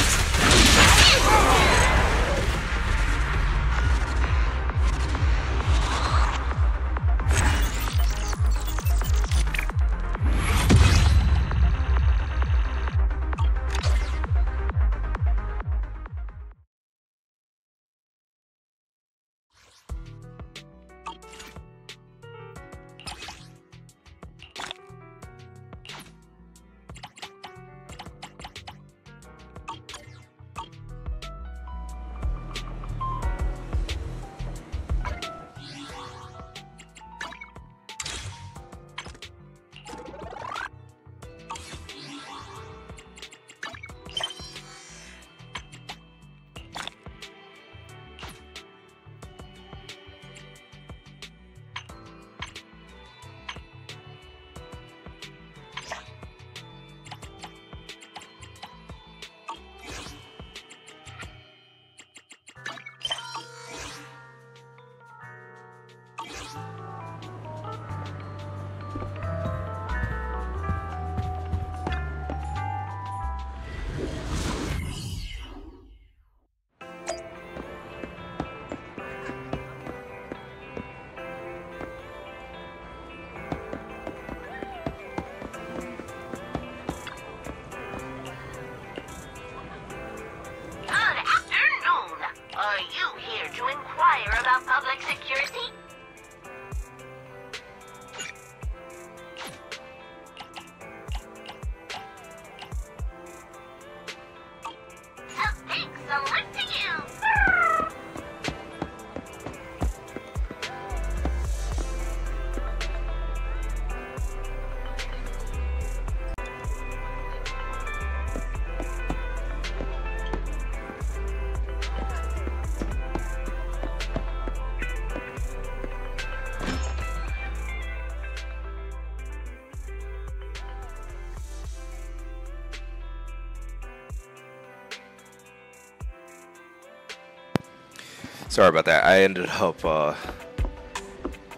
Sorry about that. I ended up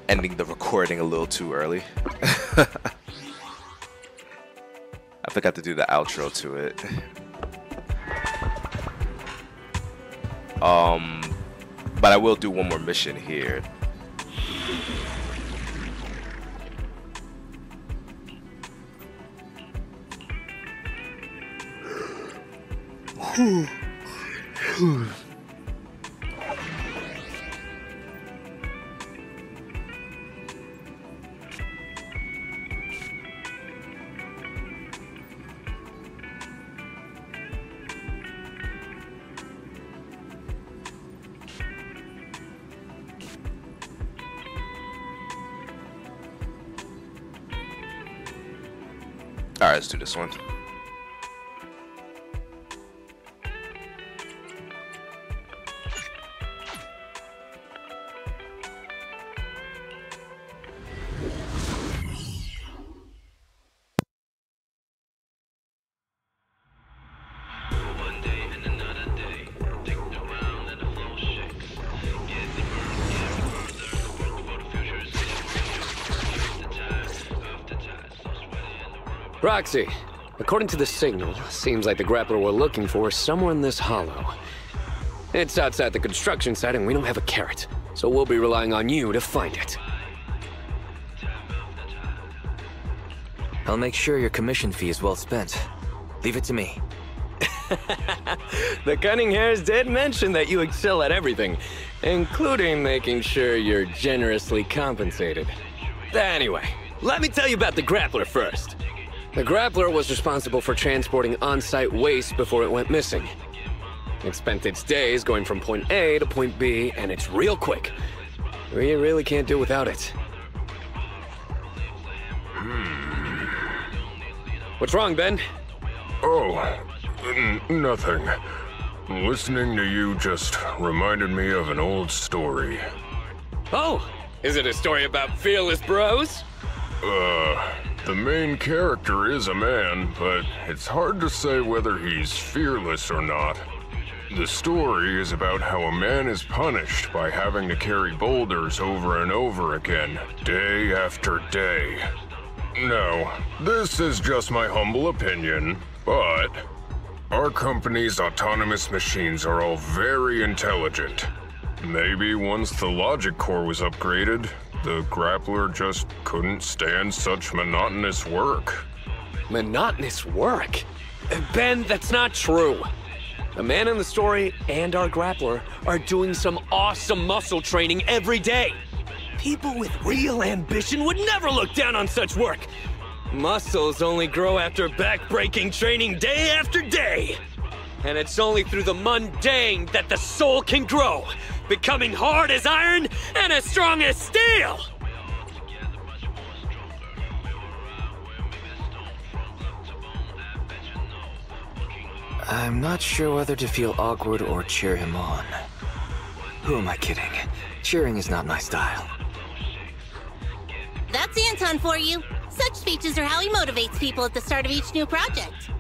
ending the recording a little too early. I forgot to do the outro to it. But I will do one more mission here. All right, let's do this one. Roxy, according to the signal, seems like the grappler we're looking for is somewhere in this hollow. It's outside the construction site and we don't have a carrot, so we'll be relying on you to find it. I'll make sure your commission fee is well spent. Leave it to me. The cunning hairs did mention that you excel at everything, including making sure you're generously compensated. Anyway, let me tell you about the grappler first. The grappler was responsible for transporting on-site waste before it went missing. It spent its days going from point A to point B, and it's real quick. We really can't do without it. What's wrong, Ben? Oh, nothing. Listening to you just reminded me of an old story. Oh, is it a story about fearless bros? The main character is a man, but it's hard to say whether he's fearless or not. The story is about how a man is punished by having to carry boulders over and over again, day after day. Now, this is just my humble opinion, but our company's autonomous machines are all very intelligent. Maybe once the logic core was upgraded, the grappler just couldn't stand such monotonous work. Monotonous work? Ben, that's not true. The man in the story and our grappler are doing some awesome muscle training every day. People with real ambition would never look down on such work. Muscles only grow after back-breaking training day after day. And it's only through the mundane that the soul can grow, becoming hard as iron and as strong as steel! I'm not sure whether to feel awkward or cheer him on. Who am I kidding? Cheering is not my style. That's Anton for you. Such speeches are how he motivates people at the start of each new project.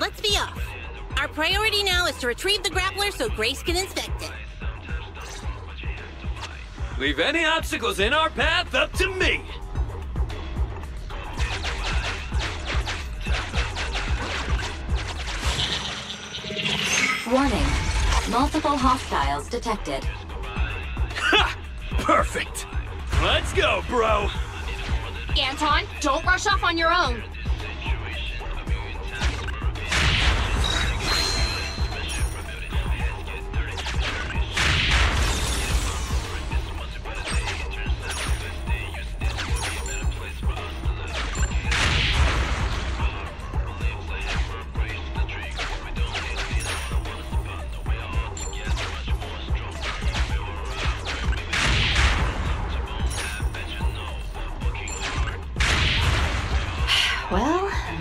Let's be off. Our priority now is to retrieve the grappler so Grace can inspect it. Leave any obstacles in our path up to me! Warning. Multiple hostiles detected. Ha! Perfect! Let's go, bro! Anton, don't rush off on your own!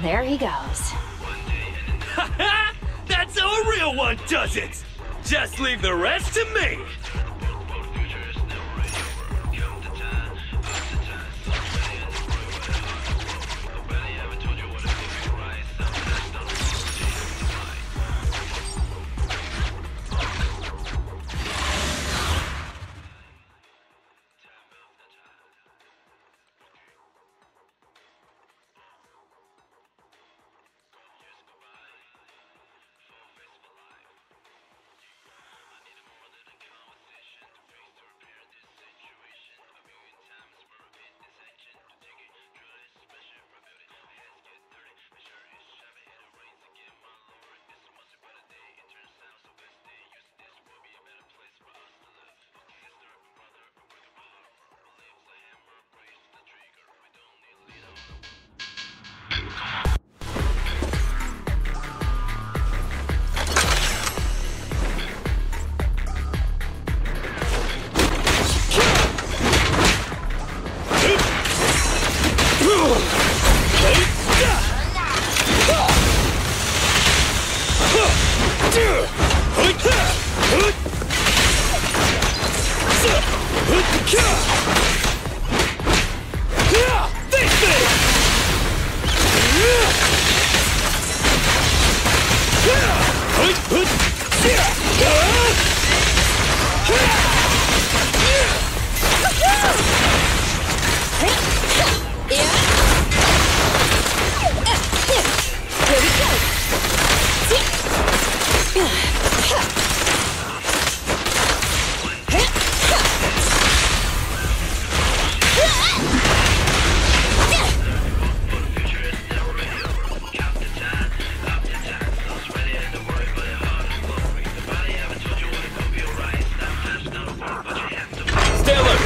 There he goes. That's how a real one does it! Just leave the rest to me!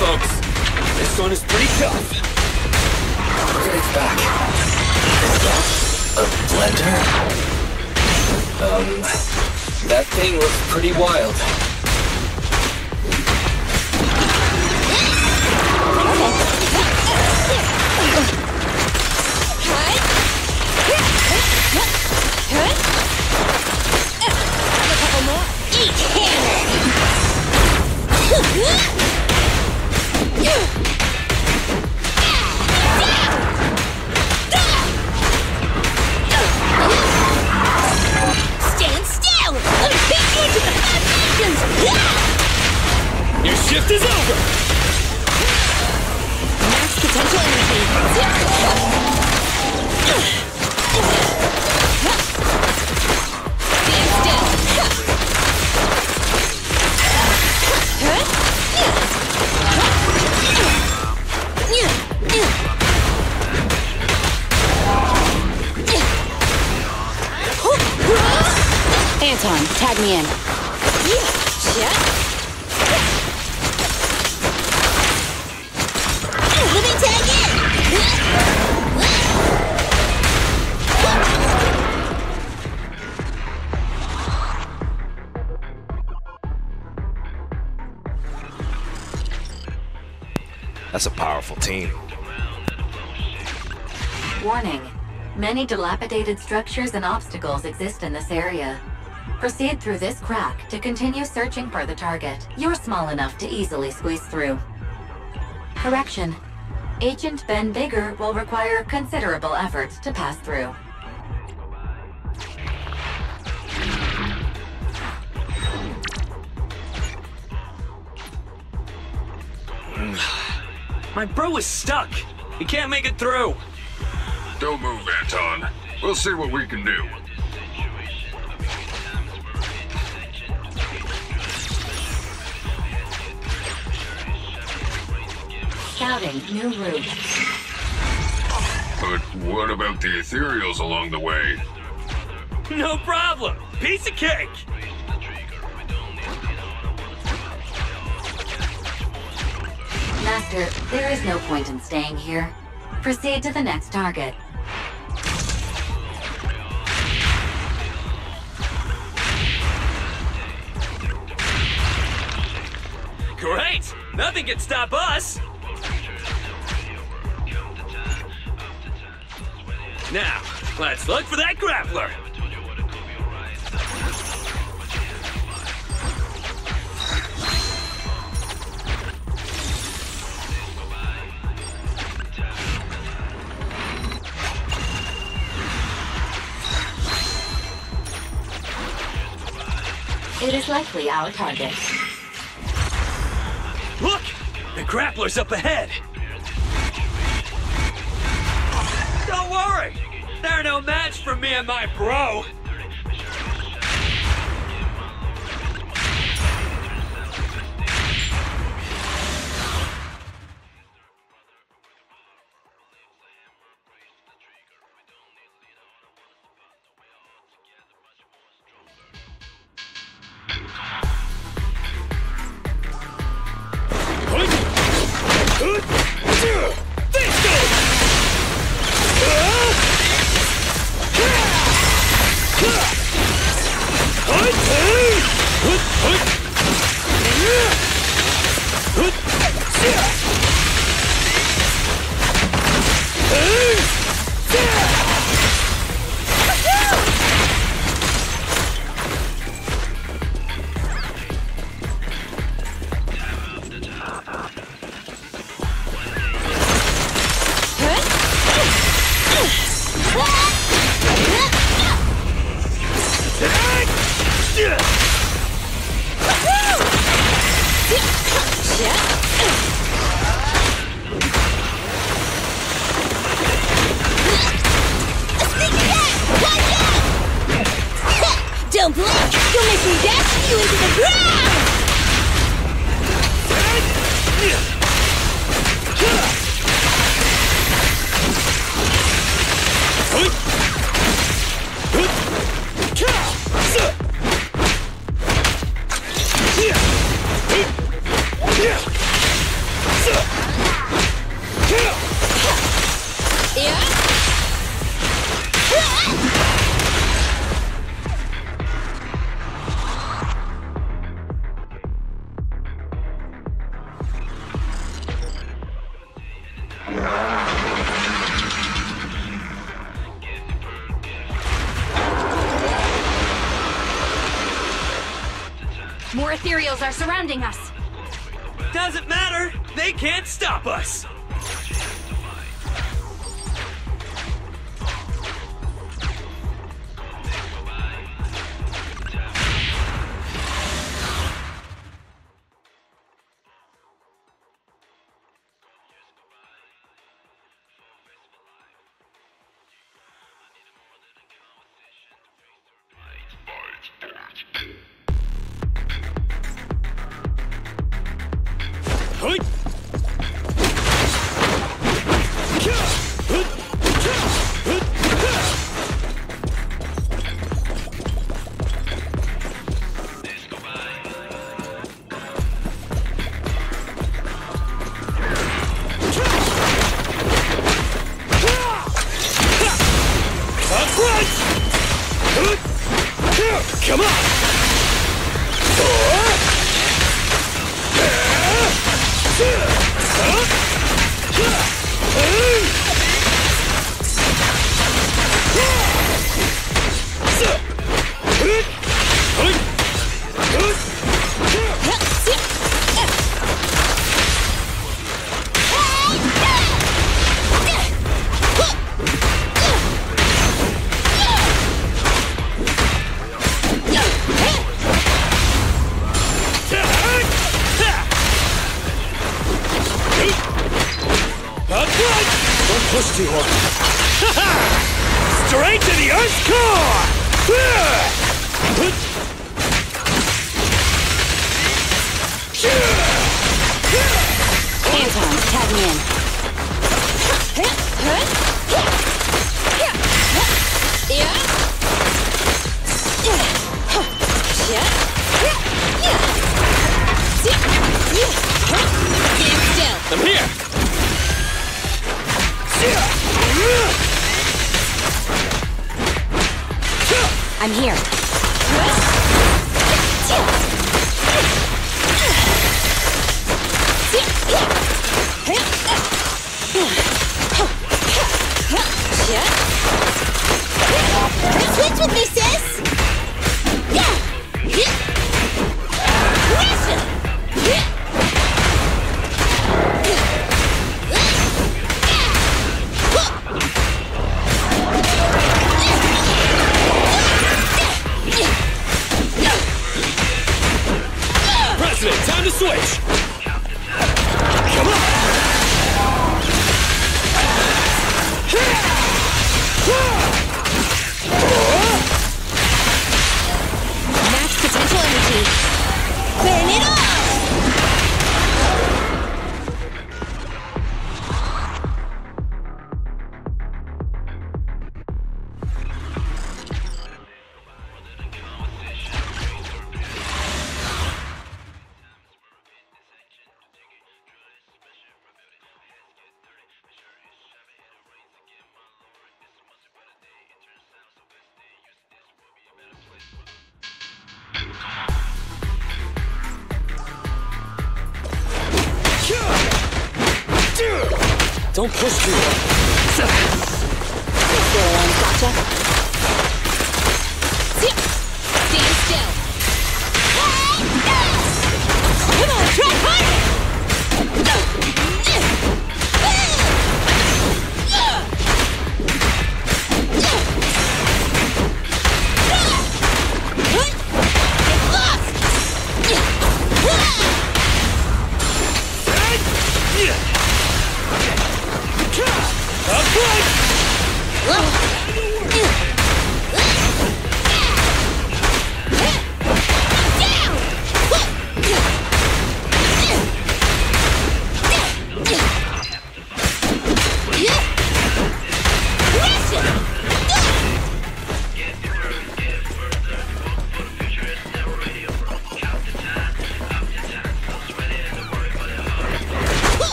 Folks, this one is pretty tough. Get it back. A blender? That thing was pretty wild. Stand still! Let me beat you into the foundations! Your shift is over! Max potential energy. Stand still! Anton, tag me in. Let me tag in! That's a powerful team. Warning. Many dilapidated structures and obstacles exist in this area. Proceed through this crack to continue searching for the target. You're small enough to easily squeeze through. Correction. Agent Ben Bigger will require considerable effort to pass through. My bro is stuck. He can't make it through. Don't move, Anton. We'll see what we can do. Scouting new route. But what about the Ethereals along the way? No problem! Piece of cake! Master, there is no point in staying here. Proceed to the next target. Great! Nothing can stop us! Now, let's look for that grappler! It is likely our target. Look! The grappler's up ahead! Don't worry! They're no match for me and my bro! Ethereals are surrounding us. Doesn't matter. They can't stop us. Don't push too hard. Stand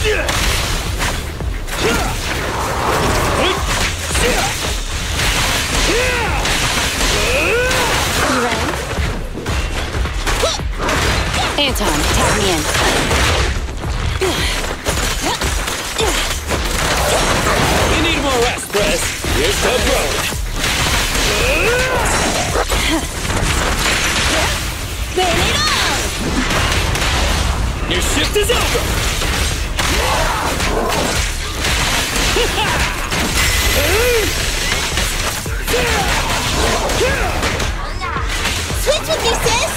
still. Come on, try harder. Get lost. Anton, tag me in. Your shift is over! Switch with me, sis! Stay down!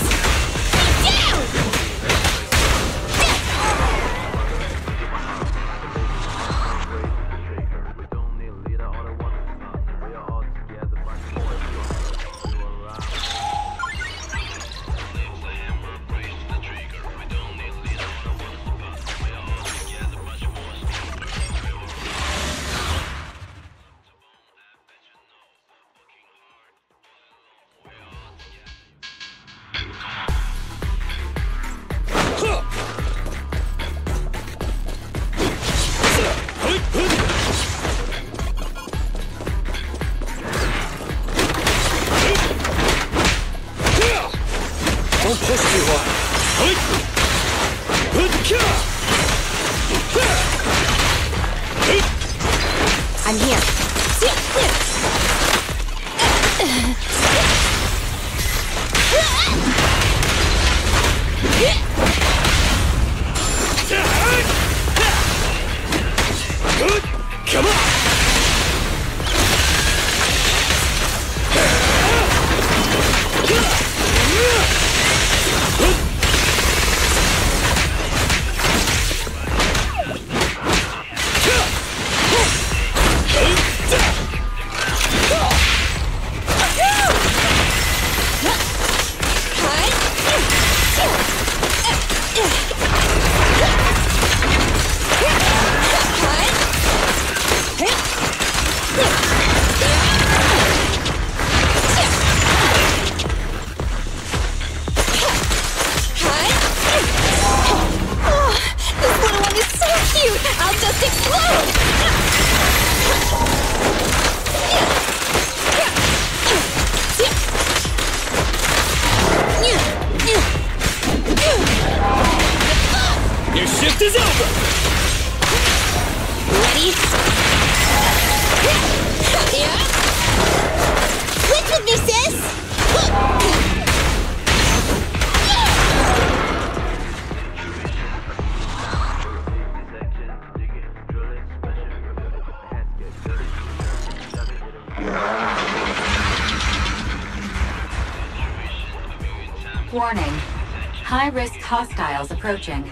Hostiles approaching.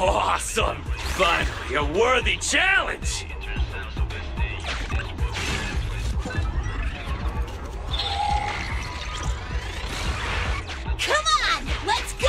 Awesome! Finally, a worthy challenge! Come on! Let's go!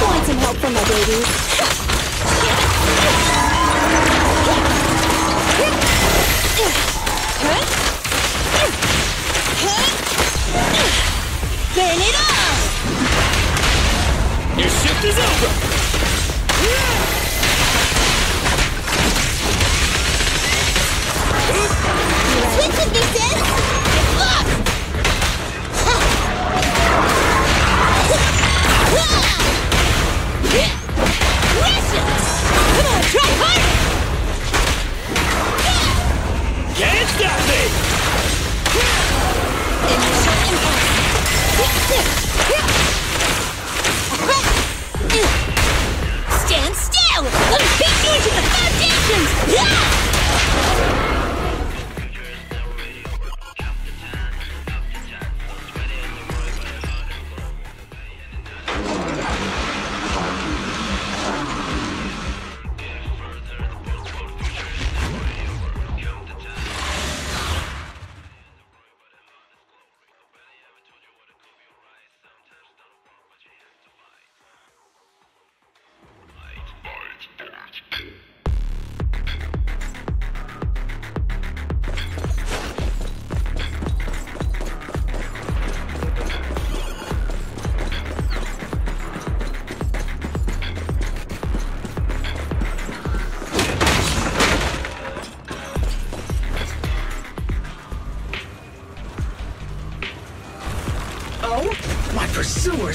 Want some help from my babies? Burn it all! Your shift is over! Switch it, this is! It's locked! Come on, try harder! Can't stop me! Initial impact! Stand still! Let me beat you into the foundations!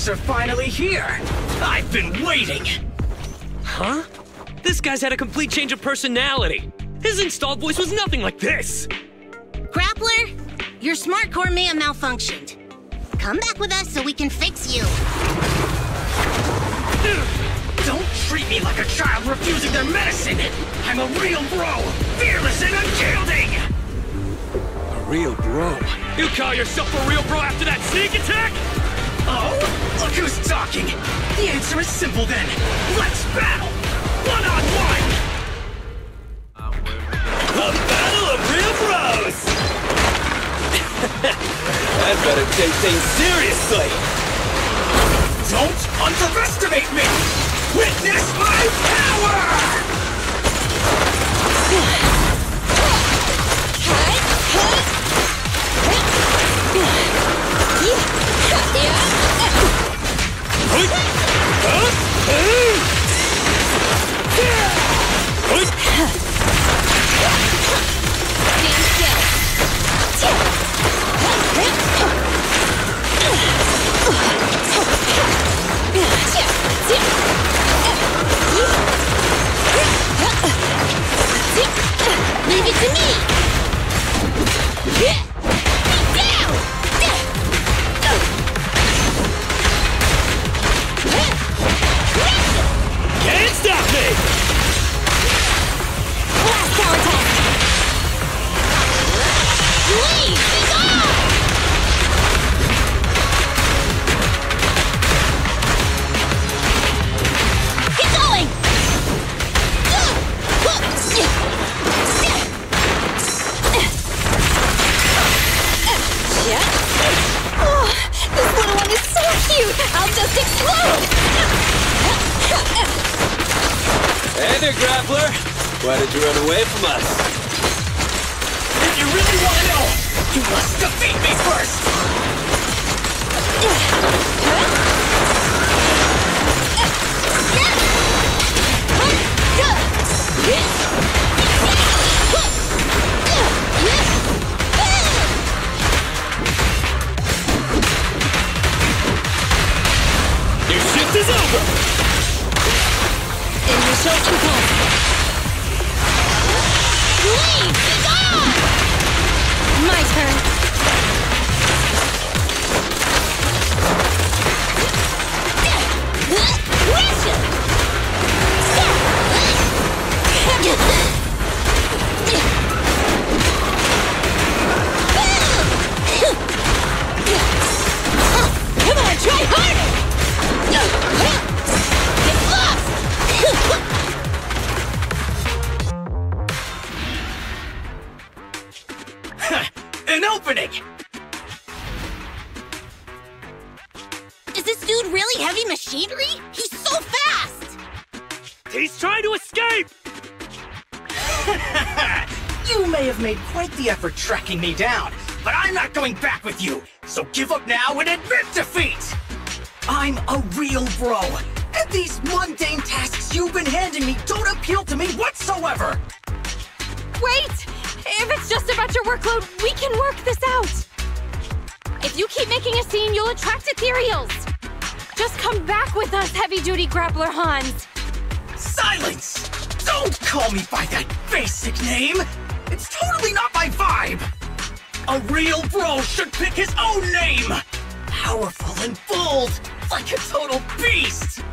Are finally here! I've been waiting! Huh? This guy's had a complete change of personality. His installed voice was nothing like this! Grappler, your smart core may have malfunctioned. Come back with us so we can fix you. Don't treat me like a child refusing their medicine! I'm a real bro! Fearless and unyielding! A real bro? You call yourself a real bro after that sneak attack? Oh, look who's talking! The answer is simple then. Let's battle! One-on-one! The battle of real bros! I'd better take things seriously! Don't underestimate me! Witness my power! Leave it to me. Can't stop me. Blast contact. Leave is on. Get going. Oh, this little one is so cute. I'll just explode. Hey there, Grappler. Why did you run away from us? If you really want to know, you must defeat me first. Your shift is over! Initial impact. Leave is on! My turn. Pressure! happening? Is this dude really heavy machinery? He's so fast! He's trying to escape! You may have made quite the effort tracking me down, but I'm not going back with you, so give up now and admit defeat! I'm a real bro, and these mundane tasks you've been handing me don't appeal to me whatsoever! Wait! If it's just about your workload, we can work this out! If you keep making a scene, you'll attract Ethereals! Just come back with us, heavy-duty grappler Hans! Silence! Don't call me by that basic name! It's totally not my vibe! A real bro should pick his own name! Powerful and bold, like a total beast!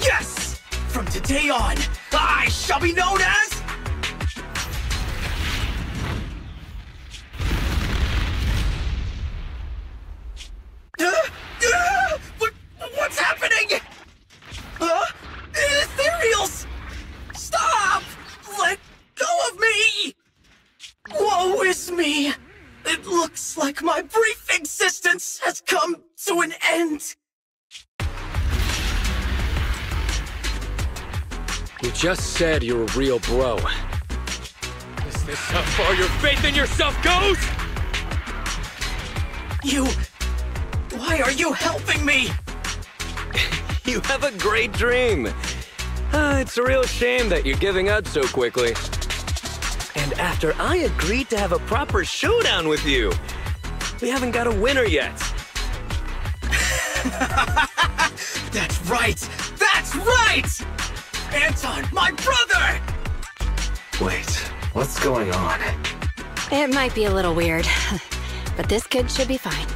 Yes! From today on, I shall be known as... What's happening? Ethereals! Stop! Let go of me! Woe is me! It looks like my brief existence has come to an end. You just said you're a real bro. Is this how far your faith in yourself goes? You... why are you helping me? You have a great dream. It's a real shame that you're giving up so quickly. And after I agreed to have a proper showdown with you, we haven't got a winner yet. That's right! That's right! Anton, my brother! Wait, what's going on? It might be a little weird, but this kid should be fine.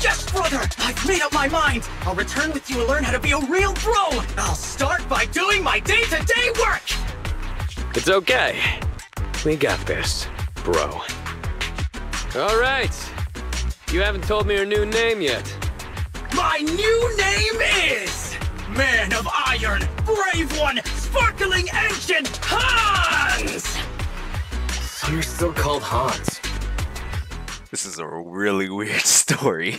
Yes, brother! I've made up my mind! I'll return with you and learn how to be a real bro! I'll start by doing my day-to-day work! It's okay. We got this, bro. All right. You haven't told me your new name yet. My new name is... Man of Iron, Brave One, Sparkling Engine, Hans! So you're still called Hans. This is a really weird story.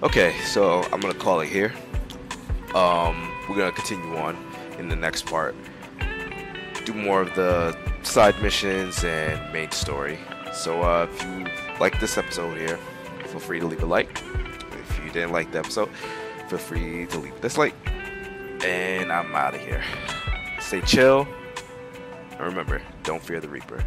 Okay, so I'm gonna call it here. We're gonna continue on in the next part. Do more of the side missions and main story. So if you like this episode here, feel free to leave a like. If you didn't like the episode, feel free to leave a dislike. And I'm out of here. Stay chill. And remember, don't fear the Reaper.